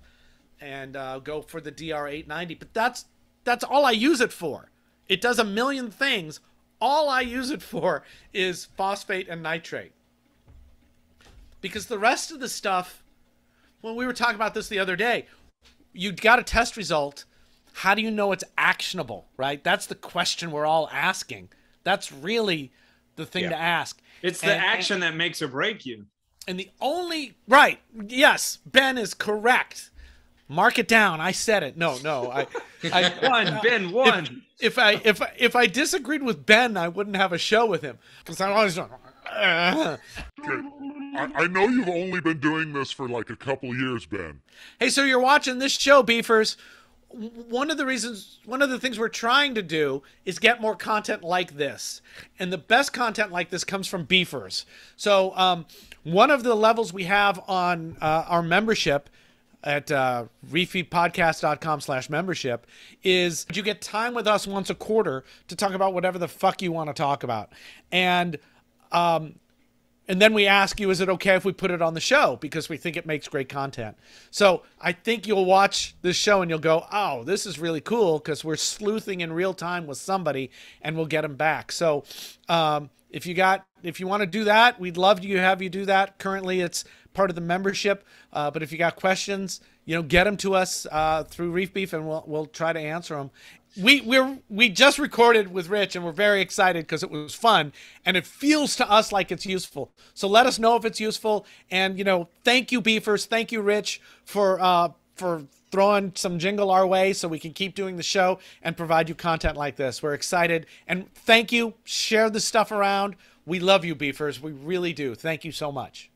and uh, go for the D R eight ninety. But that's, that's all I use it for. It does a million things. All I use it for is phosphate and nitrate. Because the rest of the stuff, when we were talking about this the other day, you got a test result. How do you know it's actionable, right? That's the question we're all asking. That's really the thing yeah. to ask. It's the and, action and, that makes or break you. And the only, right, yes, Ben is correct. Mark it down. I said it. No, no. I, I won. Ben won. If, if, I, if, I, if I disagreed with Ben, I wouldn't have a show with him. Because I'm always like, uh. okay. I, I know you've only been doing this for like a couple years, Ben. Hey, so you're watching this show, Beefers. One of the reasons, one of the things we're trying to do is get more content like this. And the best content like this comes from Beefers. So um, one of the levels we have on uh, our membership at uh, reef beef podcast dot com slash membership is you get time with us once a quarter to talk about whatever the fuck you want to talk about. And, um, and then we ask you, is it okay if we put it on the show? Because we think it makes great content. So I think you'll watch this show and you'll go, oh, this is really cool, because we're sleuthing in real time with somebody and we'll get them back. So um, if you got, if you want to do that, we'd love to have you do that. Currently, it's part of the membership. Uh, but if you got questions, you know, get them to us uh, through Reef Beef, and we'll, we'll try to answer them. We we're we just recorded with Rich, and we're very excited because it was fun, and it feels to us like it's useful. So let us know if it's useful, and you know, thank you, Beefers, thank you, Rich, for uh for throwing some jingle our way so we can keep doing the show and provide you content like this. We're excited, and thank you. Share the stuff around. We love you, Beefers. We really do. Thank you so much.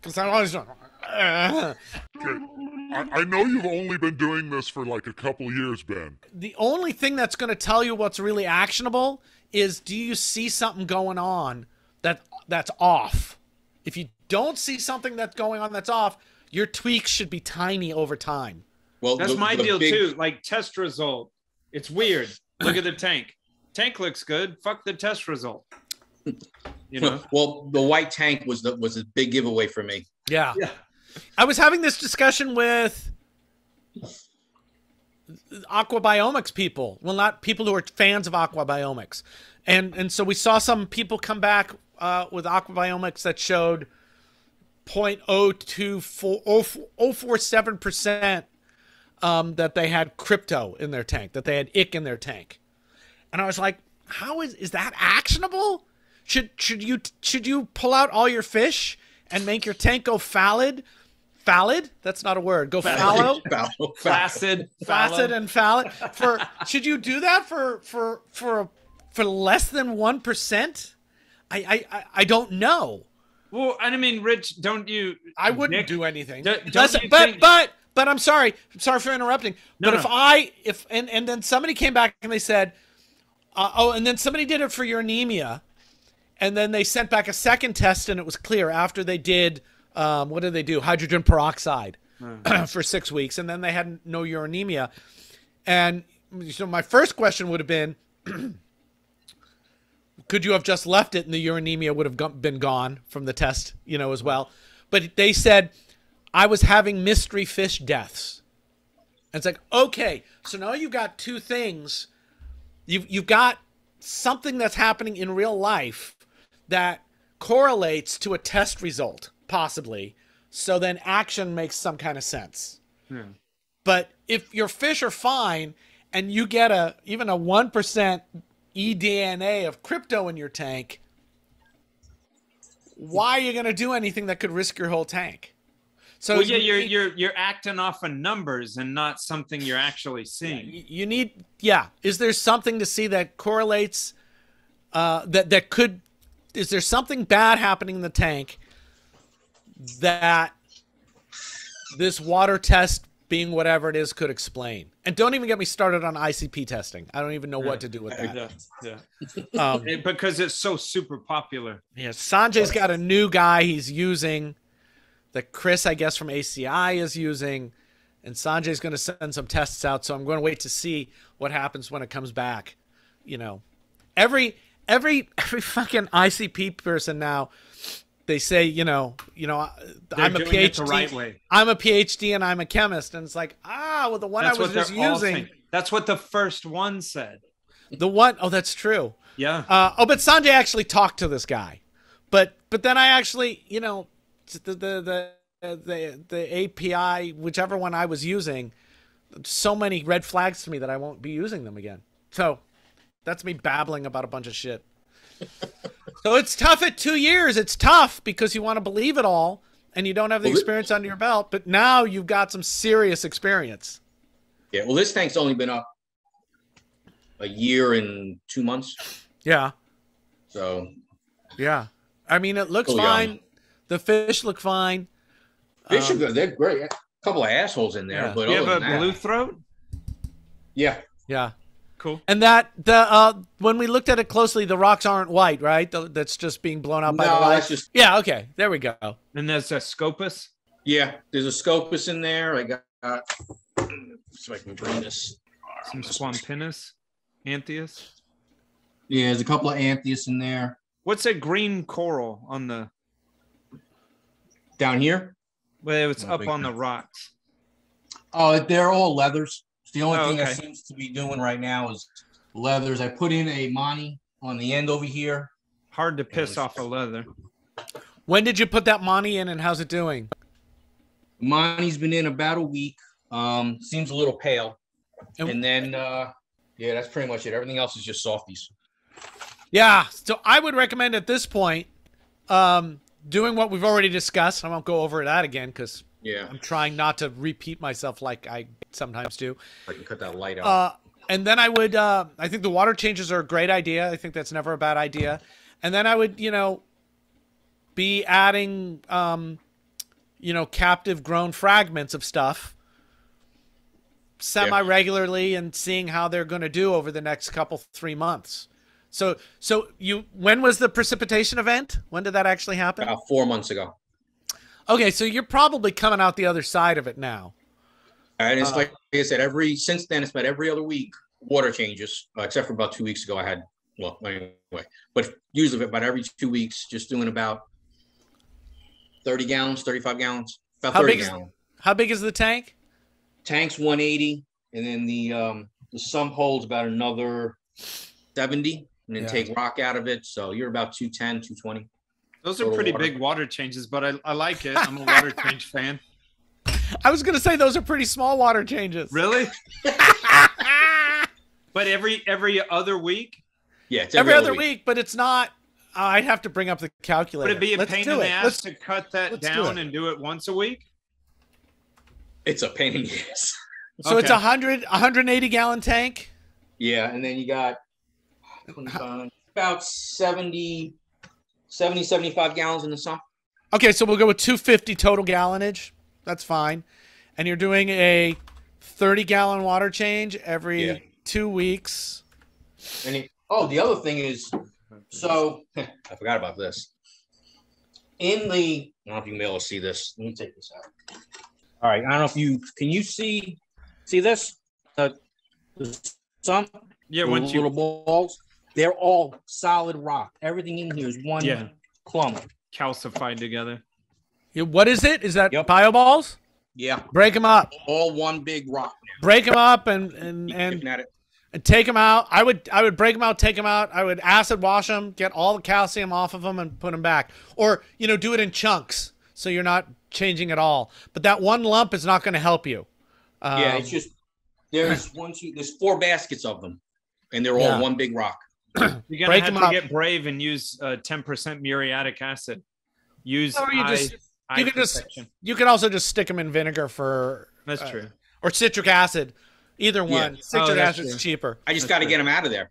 Because I'm always going, uh. okay. I, I know you've only been doing this for like a couple years, Ben. The only thing that's going to tell you what's really actionable is, do you see something going on that that's off? If you don't see something that's going on that's off, your tweaks should be tiny over time. Well, that's the, my the deal big... too. Like test result. It's weird. Look at the tank. Tank looks good. Fuck the test result. You know? Well, the white tank was the, was a big giveaway for me. Yeah. Yeah. I was having this discussion with Aquabiomics people. Well, not people who are fans of Aquabiomics. And and so we saw some people come back uh, with Aquabiomics that showed zero point zero two four zero four seven percent um, that they had crypto in their tank, that they had ick in their tank. And I was like, how is, is that actionable? Should, should you, should you pull out all your fish and make your tank go fallid? Fallid? That's not a word. Go fallow. Fallow. Facid. Facid and fallid. For, should you do that for, for, for, for less than one percent? I, I, I don't know. Well, I mean, Rich, don't you, I wouldn't Nick, do anything. Don't, don't you but, think but, but I'm sorry. I'm sorry for interrupting. No, but no. if I, if, and, and then somebody came back and they said, uh, oh, and then somebody did it for your anemia. And then they sent back a second test, and it was clear after they did, um, what did they do? Hydrogen peroxide mm. for six weeks. And then they had no uranemia. And so my first question would have been, could you have just left it and the uranemia would have been gone from the test, you know, as well? But they said, I was having mystery fish deaths. And it's like, okay, so now you've got two things. You've, you've got something that's happening in real life that correlates to a test result, possibly. So then action makes some kind of sense. Hmm. But if your fish are fine and you get a even a one percent eDNA of crypto in your tank, why are you going to do anything that could risk your whole tank? So well, yeah, you're, you're, you're acting off of numbers and not something you're actually seeing. Yeah, you need, yeah. Is there something to see that correlates, uh, that, that could, is there something bad happening in the tank that this water test being whatever it is could explain? And don't even get me started on I C P testing. I don't even know yeah, what to do with that. Yeah, yeah. Um, it, because it's so super popular. Yeah, Sanjay's got a new guy he's using that Chris, I guess, from A C I is using, and Sanjay's going to send some tests out. So I'm going to wait to see what happens when it comes back. You know, every every every fucking I C P person now, they say, you know, you know, They're I'm a PhD. The right way. I'm a PhD and I'm a chemist, and it's like, ah, well, the one that's I was just using. Saying. That's what the first one said. The one, oh, that's true. Yeah. Uh, oh, but Sanjay actually talked to this guy, but but then I actually, you know. The, the the the the A P I, whichever one I was using, so many red flags to me that I won't be using them again. So that's me babbling about a bunch of shit. So it's tough at two years. It's tough because you want to believe it all and you don't have the well, experience under your belt. But now you've got some serious experience. Yeah. Well, this tank's only been up a year and two months. Yeah. So. Yeah. I mean, it looks fine. Young. The fish look fine. Fish um, are good. They're great. A couple of assholes in there. Yeah. But you have a that, blue throat? Yeah. Yeah. Cool. And that, the uh, when we looked at it closely, the rocks aren't white, right? The, that's just being blown out no, by the light? That's just... Yeah, okay. There we go. And there's a Scopus? Yeah. There's a Scopus in there. I got, uh, so I can bring this. Some Swampinis? Antheus? Yeah, there's a couple of Antheus in there. What's a green coral on the... Down here? Well, it's up on the rocks. Oh, they're all leathers. It's the only oh, thing okay. that seems to be doing right now is leathers. I put in a Monty on the end over here. Hard to piss was... off a leather. When did you put that Monty in and how's it doing? Monty's been in about a week. Um, seems a little pale. And, and then, uh, yeah, that's pretty much it. Everything else is just softies. Yeah, so I would recommend at this point... Um, doing what we've already discussed. I won't go over that again because yeah. I'm trying not to repeat myself like I sometimes do. I can cut that light out. Uh, and then I would, uh, I think the water changes are a great idea. I think that's never a bad idea. And then I would, you know, be adding, um, you know, captive grown fragments of stuff semi-regularly and seeing how they're going to do over the next couple, three months. So, so you, when was the precipitation event? When did that actually happen? About four months ago. Okay. So you're probably coming out the other side of it now. And it's uh, like I said, every, since then it's about every other week, water changes, uh, except for about two weeks ago I had, well, anyway, but usually about every two weeks, just doing about thirty gallons, thirty-five gallons, about how thirty big gallon. Is, how big is the tank? Tank's one eighty. And then the, um, the sump holds about another seventy. And then yeah. take rock out of it. So you're about two ten, two twenty. Those are pretty water. big water changes, but I, I like it. I'm a water change fan. I was going to say those are pretty small water changes. Really? But every every other week? Yeah, it's every, every other week. week, but it's not. Uh, I'd have to bring up the calculator. Would it be a let's pain in the it. ass let's, to cut that down do and do it once a week? It's a pain in the ass. So okay. It's a one hundred, one eighty gallon tank? Yeah, and then you got... about seventy, seventy, seventy-five gallons in the sump. Okay, so we'll go with two fifty total gallonage. That's fine. And you're doing a thirty gallon water change every yeah. two weeks. And it, oh, the other thing is, so I forgot about this. In the, I don't know if you can be able to see this. Let me take this out. All right, I don't know if you, can you see, see this? The, the sump? Yeah, the once little you... balls. They're all solid rock. Everything in here is one yeah. clump. Calcified together. What is it? Is that yep. bio balls? Yeah. Break them up. All one big rock. Break them up and and and, at it. and take them out. I would I would break them out, take them out. I would acid wash them, get all the calcium off of them, and put them back. Or you know, do it in chunks so you're not changing at all. But that one lump is not going to help you. Um, yeah, it's just there's one, two, there's four baskets of them, and they're all yeah. one big rock. You're gonna break have them to up. get brave and use uh, ten percent muriatic acid. Use. Or you eye, just, eye you can just you can also just stick them in vinegar for. That's uh, true. Or citric acid, either one. Yeah. Citric oh, acid is cheaper. I just got to get them out of there.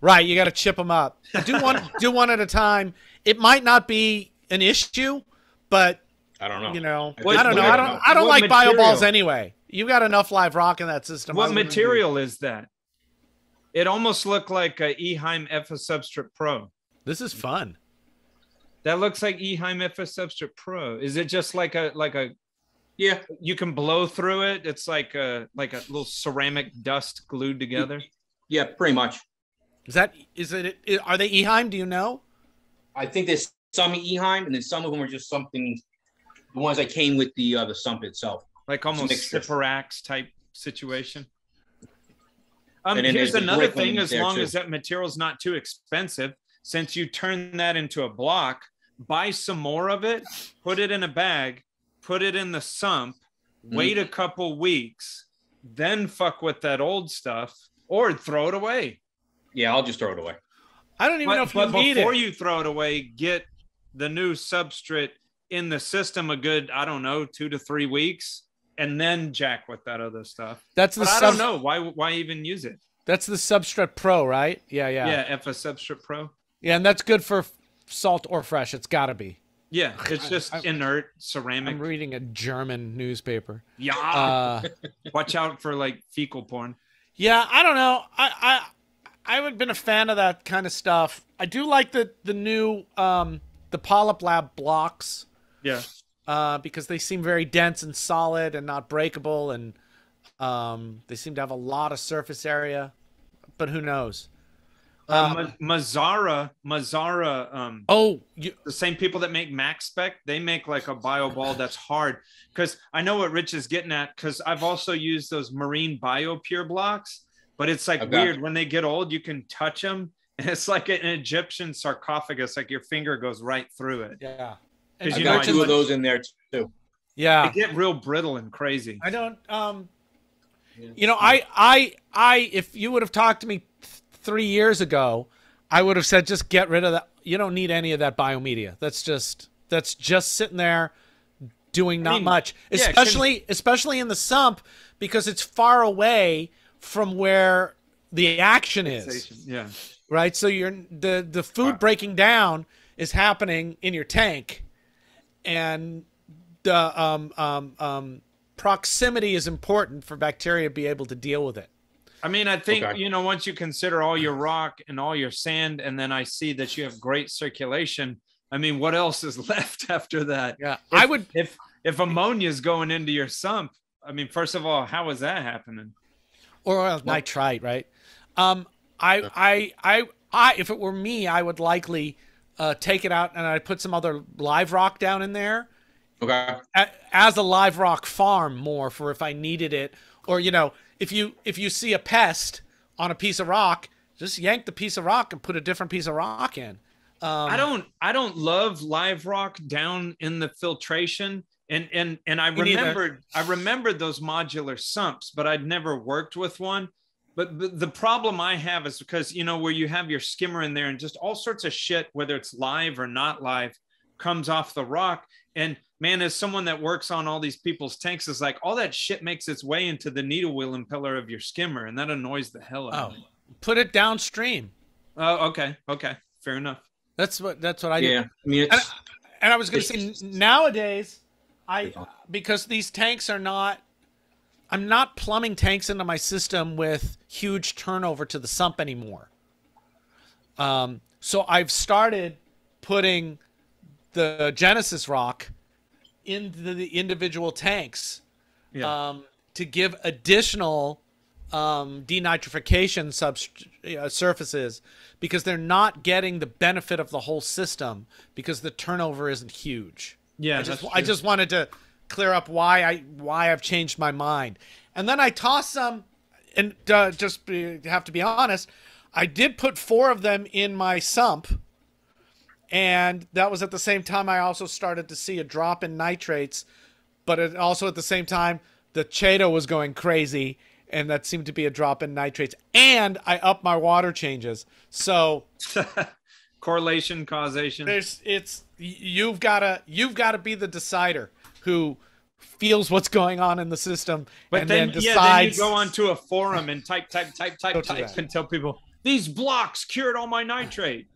Right, you got to chip them up. Do one, do one at a time. It might not be an issue, but I don't know. You know, what, I don't know. I don't. Know. I don't what like material? bio balls anyway. You got enough live rock in that system. What material is that? It almost looked like a Eheim E F A Substrate Pro. This is fun. That looks like Eheim E F A Substrate Pro. Is it just like a like a? Yeah, you can blow through it. It's like a like a little ceramic dust glued together. Yeah, pretty much. Is that is it? Are they Eheim? Do you know? I think there's some Eheim, and then some of them are just something. The ones that came with the uh, the sump itself, like almost Sipperax type situation. Um, here's another thing: as long as that material's not too expensive, since you turn that into a block, buy some more of it, put it in a bag, put it in the sump, mm. wait a couple weeks, then fuck with that old stuff or throw it away. Yeah, I'll just throw it away. I don't even but, know if you need it. But before you throw it away, get the new substrate in the system a good, I don't know, two to three weeks, and then jack with that other stuff. That's the. But I don't know why. Why even use it? That's the Substrate Pro, right? Yeah, yeah. Yeah, F A Substrate Pro. Yeah, and that's good for salt or fresh. It's got to be. Yeah, it's just I, I, inert ceramic. I'm reading a German newspaper. Yeah. Uh, watch out for like fecal porn. Yeah, I don't know. I I I would have been a fan of that kind of stuff. I do like the the new um the Polyp Lab blocks. Yeah, uh, because they seem very dense and solid and not breakable, and um, they seem to have a lot of surface area. But who knows? Um, uh, Mazara, Mazara. Um, oh, you, the same people that make MaxSpec, they make like a bio ball that's hard. Because I know what Rich is getting at. Because I've also used those Marine BioPure blocks, but it's like weird it. when they get old. You can touch them, and it's like an Egyptian sarcophagus. Like your finger goes right through it. Yeah. I've you got know, two of those in there too. Yeah, they get real brittle and crazy. I don't, um, you know, I, I, I. If you would have talked to me th three years ago, I would have said just get rid of that. You don't need any of that biomedia. That's just that's just sitting there doing not I mean, much, especially yeah, especially in the sump because it's far away from where the action is. Yeah, right. So you're the the food wow. breaking down is happening in your tank. And the um, um, um, proximity is important for bacteria to be able to deal with it. I mean, I think, okay. you know, once you consider all your rock and all your sand, and then I see that you have great circulation. I mean, what else is left after that? Yeah, if, I would. If, if ammonia is going into your sump, I mean, first of all, how is that happening? Or well, nitrite, right? Um, I, I, I, I, if it were me, I would likely Uh, take it out, and I put some other live rock down in there. Okay. A, as a live rock farm, more for if I needed it, or you know, if you if you see a pest on a piece of rock, just yank the piece of rock and put a different piece of rock in. Um, I don't I don't love live rock down in the filtration, and and and I remembered I remembered those modular sumps, but I'd never worked with one. But the problem I have is because, you know, where you have your skimmer in there and just all sorts of shit, whether it's live or not live, comes off the rock. And man, as someone that works on all these people's tanks, is like all that shit makes its way into the needle wheel impeller of your skimmer. And that annoys the hell out of me. Oh, put it downstream. Oh, okay. Okay. Fair enough. That's what, that's what I do. Yeah. I mean, it's, and, I, and I was going to say nowadays, I, because these tanks are not, I'm not plumbing tanks into my system with huge turnover to the sump anymore. Um, so I've started putting the Genesis rock into the individual tanks yeah. um, to give additional um, denitrification subst- uh, surfaces because they're not getting the benefit of the whole system because the turnover isn't huge. Yeah, I just, I just wanted to clear up why I why I've changed my mind. And then I tossed some, and uh, just be, have to be honest, I did put four of them in my sump, and that was at the same time I also started to see a drop in nitrates, but it also at the same time the Chato was going crazy, and that seemed to be a drop in nitrates, and I upped my water changes. So correlation, causation. There's, it's you've gotta you've gotta be the decider who feels what's going on in the system, but and then, then decides. Yeah, then you go onto a forum and type, type, type, type, type, and tell people these blocks cured all my nitrate.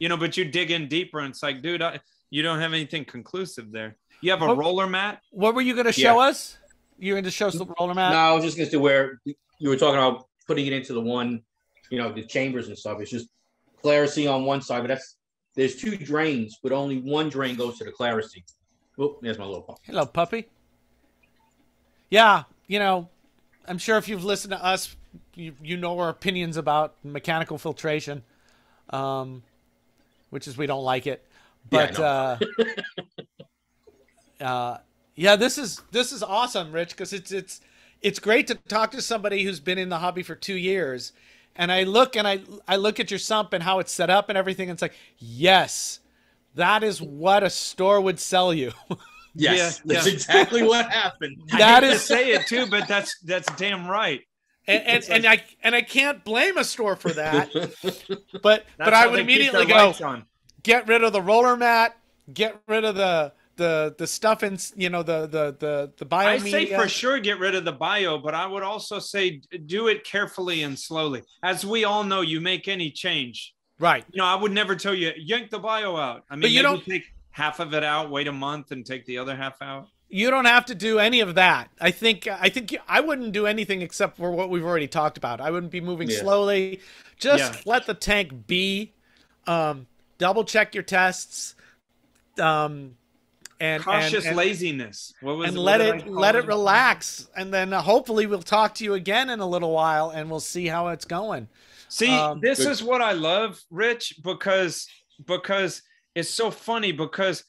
You know, but you dig in deeper, and it's like, dude, I, you don't have anything conclusive there. You have a what, roller mat. What were you going to show yeah. us? You were going to show us the roller mat? No, I was just going to where you were talking about putting it into the one, you know, the chambers and stuff. It's just clarity on one side, but that's there's two drains, but only one drain goes to the clarity. Oh, there's my little puppy. Hello, puppy. Yeah, you know, I'm sure if you've listened to us, you, you know our opinions about mechanical filtration, um, which is we don't like it. But yeah, uh, uh, yeah, this is this is awesome, Rich, because it's it's it's great to talk to somebody who's been in the hobby for two years. And I look and I I look at your sump and how it's set up and everything. And it's like, yes, that is what a store would sell you. Yes, yeah, that's yeah. exactly what happened. That I hate is to say it too, but that's that's damn right. And and, and like, I and I can't blame a store for that. But but I would immediately go on. Get rid of the roller mat, get rid of the the the stuff in you know the the the the bio. I say for sure get rid of the bio, but I would also say do it carefully and slowly. As we all know, you make any change, right? You know, I would never tell you yank the bio out. I mean, but you don't take half of it out, wait a month and take the other half out. You don't have to do any of that. I think I think I wouldn't do anything except for what we've already talked about. I wouldn't be moving yeah. slowly. Just yeah. let the tank be. Um, double check your tests. Um, and cautious and, and, laziness. What was and what let it let it relax, and then hopefully we'll talk to you again in a little while, and we'll see how it's going. See, um, this good. is what I love, Rich, because because. It's so funny because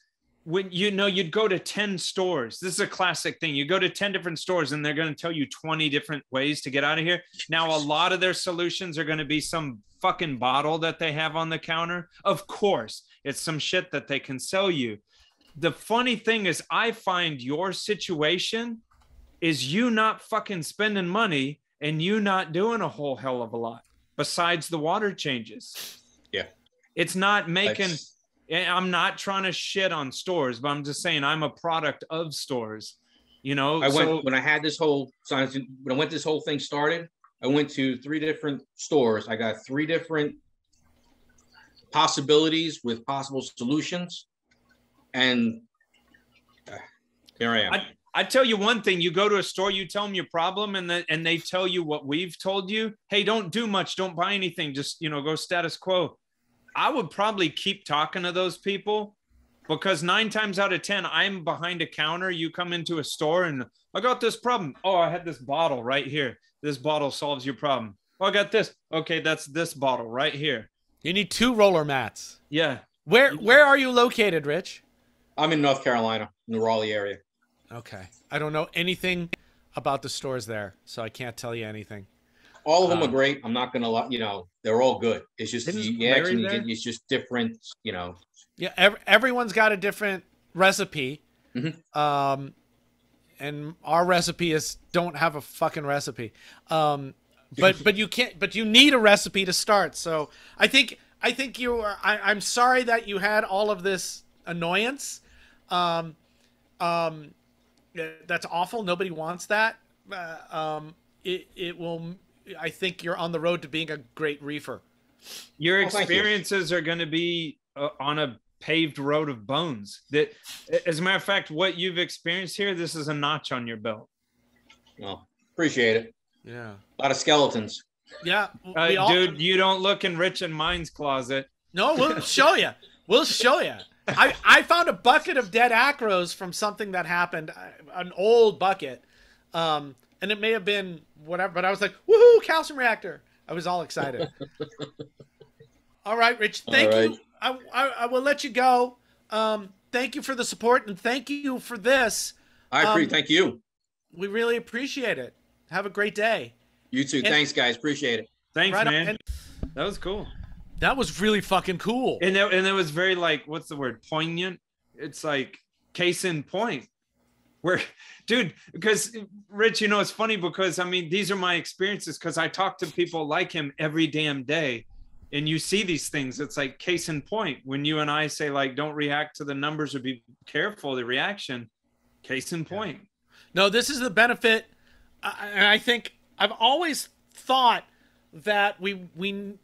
when, you know, you'd go to ten stores. This is a classic thing. You go to ten different stores and they're going to tell you twenty different ways to get out of here. Now, a lot of their solutions are going to be some fucking bottle that they have on the counter. Of course, it's some shit that they can sell you. The funny thing is I find your situation is you not fucking spending money and you not doing a whole hell of a lot besides the water changes. Yeah. It's not making... That's And I'm not trying to shit on stores, but I'm just saying I'm a product of stores, you know. I went, so when I had this whole science, when I went this whole thing started, I went to three different stores. I got three different possibilities with possible solutions, and uh, here I am. I, I tell you one thing: you go to a store, you tell them your problem, and the, and they tell you what we've told you. Hey, don't do much, don't buy anything, just you know, go status quo. I would probably keep talking to those people because nine times out of ten, I'm behind a counter. You come into a store and I got this problem. Oh, I had this bottle right here. This bottle solves your problem. Oh, I got this. Okay, that's this bottle right here. You need two roller mats. Yeah. Where where are you located, Rich? I'm in North Carolina, in the Raleigh area. Okay. I don't know anything about the stores there, so I can't tell you anything. All of them um, are great. I'm not gonna lie, you know, they're all good. It's just the action you get, it's just different, you know. Yeah, every, everyone's got a different recipe. Mm-hmm. Um and our recipe is don't have a fucking recipe. Um but but you can't but you need a recipe to start. So I think I think you are I, I'm sorry that you had all of this annoyance. Um um that's awful. Nobody wants that. Uh, um it it will I think you're on the road to being a great reefer. Your experiences oh, you. are going to be uh, on a paved road of bones. That, as a matter of fact, what you've experienced here, this is a notch on your belt. Well, appreciate it. Yeah. A lot of skeletons. Yeah. Uh, all... Dude, you don't look in Rich and mine's closet. No, we'll show you. We'll show you. I, I found a bucket of dead acros from something that happened, an old bucket. Um, And it may have been whatever, but I was like, woohoo, calcium reactor. I was all excited. All right, Rich, thank all right. you. I, I, I will let you go. Um, thank you for the support, and thank you for this. I um, thank you. We really appreciate it. Have a great day. You too. And thanks, guys. Appreciate it. Thanks, right man. That was cool. That was really fucking cool. And that, and it was very like, what's the word? Poignant. It's like case in point. Where, dude, because Rich, you know, it's funny because, I mean, these are my experiences because I talk to people like him every damn day. And you see these things. It's like case in point. When you and I say, like, don't react to the numbers or be careful, the reaction, case in point. Yeah. No, this is the benefit. I, and I think I've always thought that we, we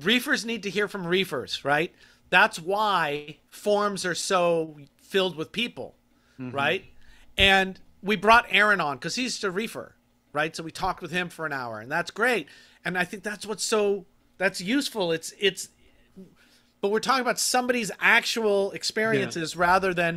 reefers need to hear from reefers, right? That's why forums are so filled with people, mm-hmm. right? And we brought Aaron on because he's a reefer, right? So we talked with him for an hour, and that's great. And I think that's what's so that's useful. It's it's, but we're talking about somebody's actual experiences yeah. rather than,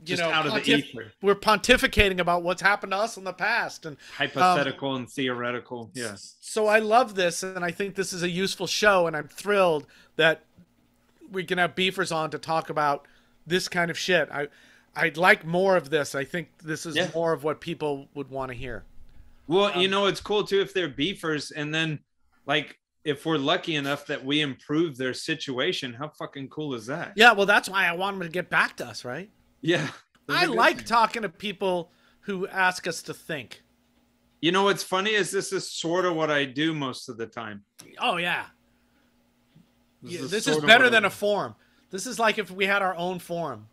you Just know, out of the ether. We're pontificating about what's happened to us in the past and hypothetical um, and theoretical. Yeah. So I love this, and I think this is a useful show, and I'm thrilled that we can have beefers on to talk about this kind of shit. I. I'd like more of this. I think this is yeah. more of what people would want to hear. Well, um, you know, it's cool too if they're beefers, and then like if we're lucky enough that we improve their situation, how fucking cool is that? Yeah, well, that's why I want them to get back to us, right? Yeah. I like thing. talking to people who ask us to think. You know what's funny is this is sort of what I do most of the time. Oh, yeah. This, yeah, is, this is better than a forum. This is like if we had our own forum.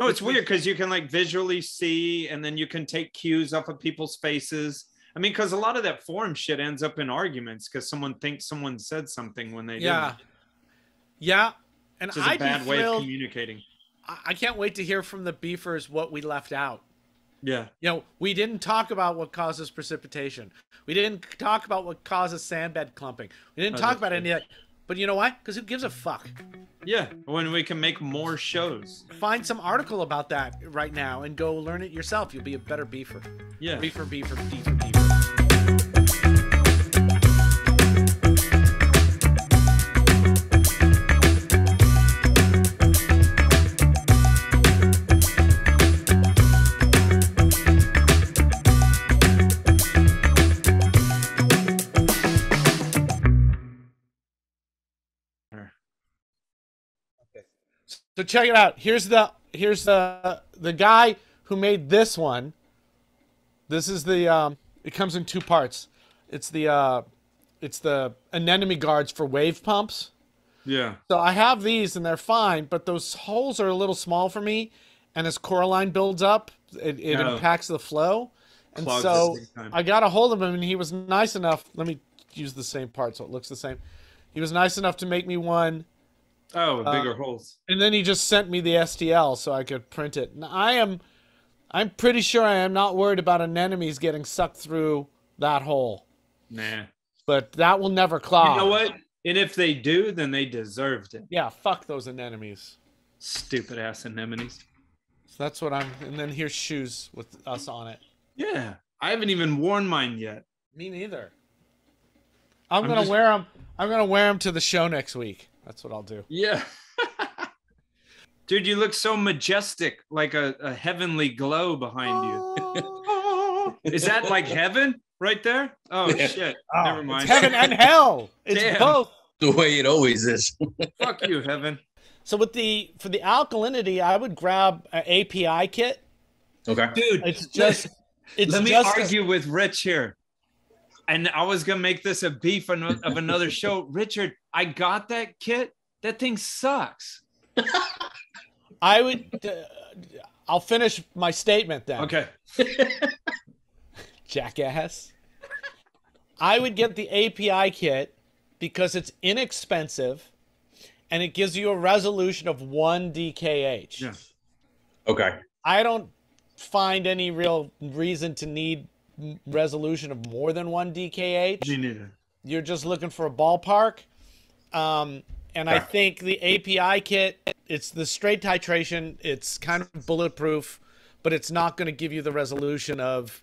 No, it's weird because you can like visually see, and then you can take cues off of people's faces. I mean, because a lot of that forum shit ends up in arguments because someone thinks someone said something when they yeah. didn't. Yeah. And I a bad way of communicating. I can't wait to hear from the beefers what we left out. Yeah. You know, we didn't talk about what causes precipitation. We didn't talk about what causes sandbed clumping. We didn't oh, talk about true. any of that. But you know why? Because who gives a fuck? Yeah, when we can make more shows. Find some article about that right now and go learn it yourself. You'll be a better beefer. Yeah. Beefer, beefer, beefer, beefer. So check it out. Here's the here's the the guy who made this one. This is the um, it comes in two parts. It's the uh, it's the anemone guards for wave pumps. Yeah. So I have these and they're fine, but those holes are a little small for me. And as coralline builds up, it, it no. impacts the flow. And Clogs so I got a hold of him, and he was nice enough. Let me use the same part so it looks the same. He was nice enough to make me one. Oh, bigger uh, holes. And then he just sent me the S T L so I could print it. And I am, I'm pretty sure I am not worried about anemones getting sucked through that hole. Nah. But that will never clog. You know what? And if they do, then they deserved it. Yeah, fuck those anemones. Stupid ass anemones. So that's what I'm, and then here's shoes with us on it. Yeah. I haven't even worn mine yet. Me neither. I'm, I'm going to just... wear them. I'm going to wear them to the show next week. That's what I'll do. Yeah. Dude, you look so majestic, like a, a heavenly glow behind you. Is that like heaven right there? Oh, yeah. Shit. Oh, never mind. It's heaven and hell. It's Damn. both. The way it always is. Fuck you, heaven. So with the for the alkalinity, I would grab an A P I kit. Okay. Dude, it's just it's Let just me argue a... with Rich here. And I was going to make this a beef of another show. Richard, I got that kit. That thing sucks. I would, uh, I'll finish my statement then. Okay. Jackass. I would get the A P I kit because it's inexpensive and it gives you a resolution of one D K H. Yeah. Okay. I don't find any real reason to need resolution of more than one D K H. Me neither. You're just looking for a ballpark. Um, and yeah. I think the A P I kit, it's the straight titration. It's kind of bulletproof, but it's not going to give you the resolution of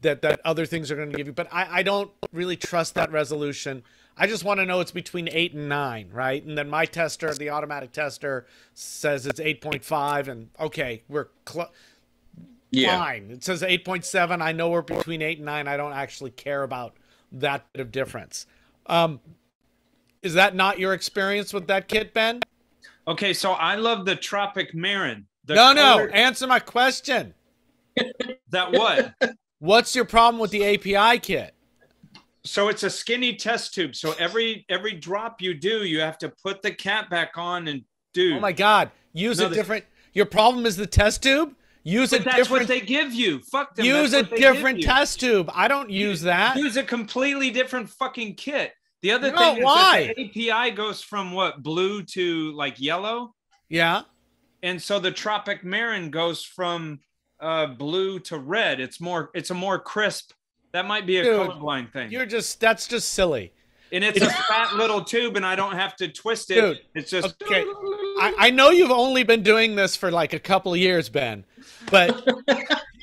that, that other things are going to give you. But I, I don't really trust that resolution. I just want to know it's between eight and nine, right? And then my tester, the automatic tester, says it's eight point five, and okay, we're cl- yeah. fine. It says eight point seven. I know we're between eight and nine. I don't actually care about that bit of difference. Um, is that not your experience with that kit, Ben? Okay, so I love the Tropic Marin. The no, colored... no, answer my question. That what? What's your problem with the A P I kit? So it's a skinny test tube. So every every drop you do, you have to put the cap back on and do. Oh my God! Use no, a different. Your problem is the test tube. Use but a that's different. That's what they give you. Fuck them. Use that's a different test tube. I don't use that. Use a completely different fucking kit. The other no, thing is why? That the A P I goes from what, blue to like yellow. Yeah. And so the Tropic Marin goes from uh, blue to red. It's more. It's a more crisp. That might be a Dude, colorblind thing. You're just, that's just silly. And it's a fat little tube and I don't have to twist it. Dude, it's just. Okay. I, I know you've only been doing this for like a couple of years, Ben, but.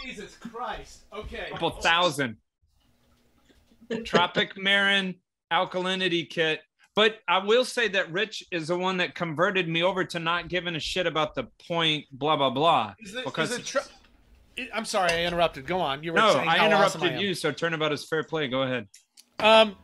Jesus Christ. Okay. A couple thousand. Tropic Marin alkalinity kit. But I will say that Rich is the one that converted me over to not giving a shit about the point, blah, blah, blah. Is it, because is it tr- I'm sorry, I interrupted. Go on. You were no, saying I interrupted awesome I you, so turnabout is fair play. Go ahead. Um,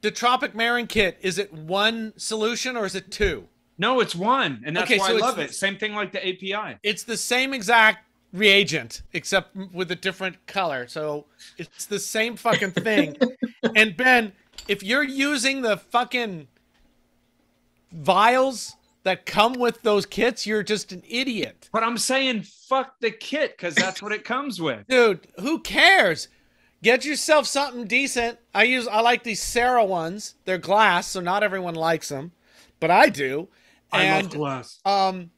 the Tropic Marin kit, is it one solution or is it two? No, it's one, and that's okay, why so I love it. Same thing like the A P I. It's the same exact reagent, except with a different color. So it's the same fucking thing. And Ben, if you're using the fucking vials that come with those kits, you're just an idiot. But I'm saying fuck the kit because that's what it comes with. Dude, who cares? Get yourself something decent. I use I like these Sarah ones. They're glass, so not everyone likes them, but I do. I and, love glass. Um,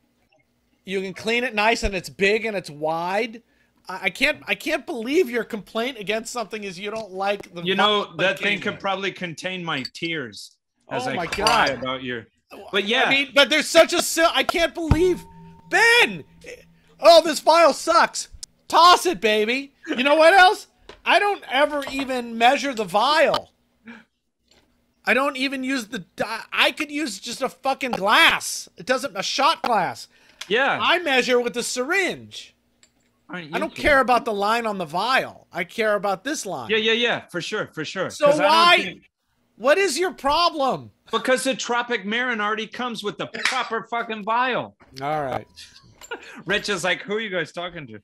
you can clean it nice, and it's big and it's wide. I, I can't I can't believe your complaint against something is you don't like the. You know that thing could probably contain my tears as oh I my cry God. About your. But yeah, I mean, but there's such a sil- I can't believe Ben. Oh, this vial sucks. Toss it, baby. You know what else? I don't ever even measure the vial. I don't even use the. I could use just a fucking glass. It doesn't a shot glass. Yeah. I measure with the syringe. I don't care about the line on the vial. I care about this line. Yeah, yeah, yeah. For sure, for sure. So why? Think- what is your problem? Because the Tropic Marin already comes with the proper fucking vial. All right. Rich is like, who are you guys talking to?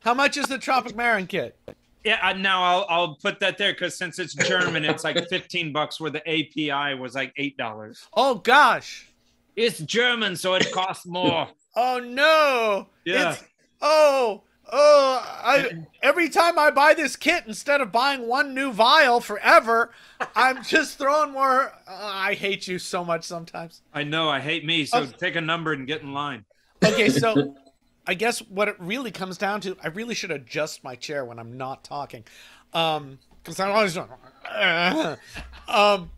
How much is the Tropic Marin kit? Yeah, I, now I'll I'll put that there because since it's German, it's like fifteen bucks where the A P I was like eight dollars. Oh, gosh. It's German, so it costs more. Oh, no. Yeah. It's, oh, oh. I, every time I buy this kit, instead of buying one new vial forever, I'm just throwing more. Uh, I hate you so much sometimes. I know. I hate me. So okay. Take a number and get in line. Okay, so I guess what it really comes down to, I really should adjust my chair when I'm not talking. Um, because I'm always going, uh, um,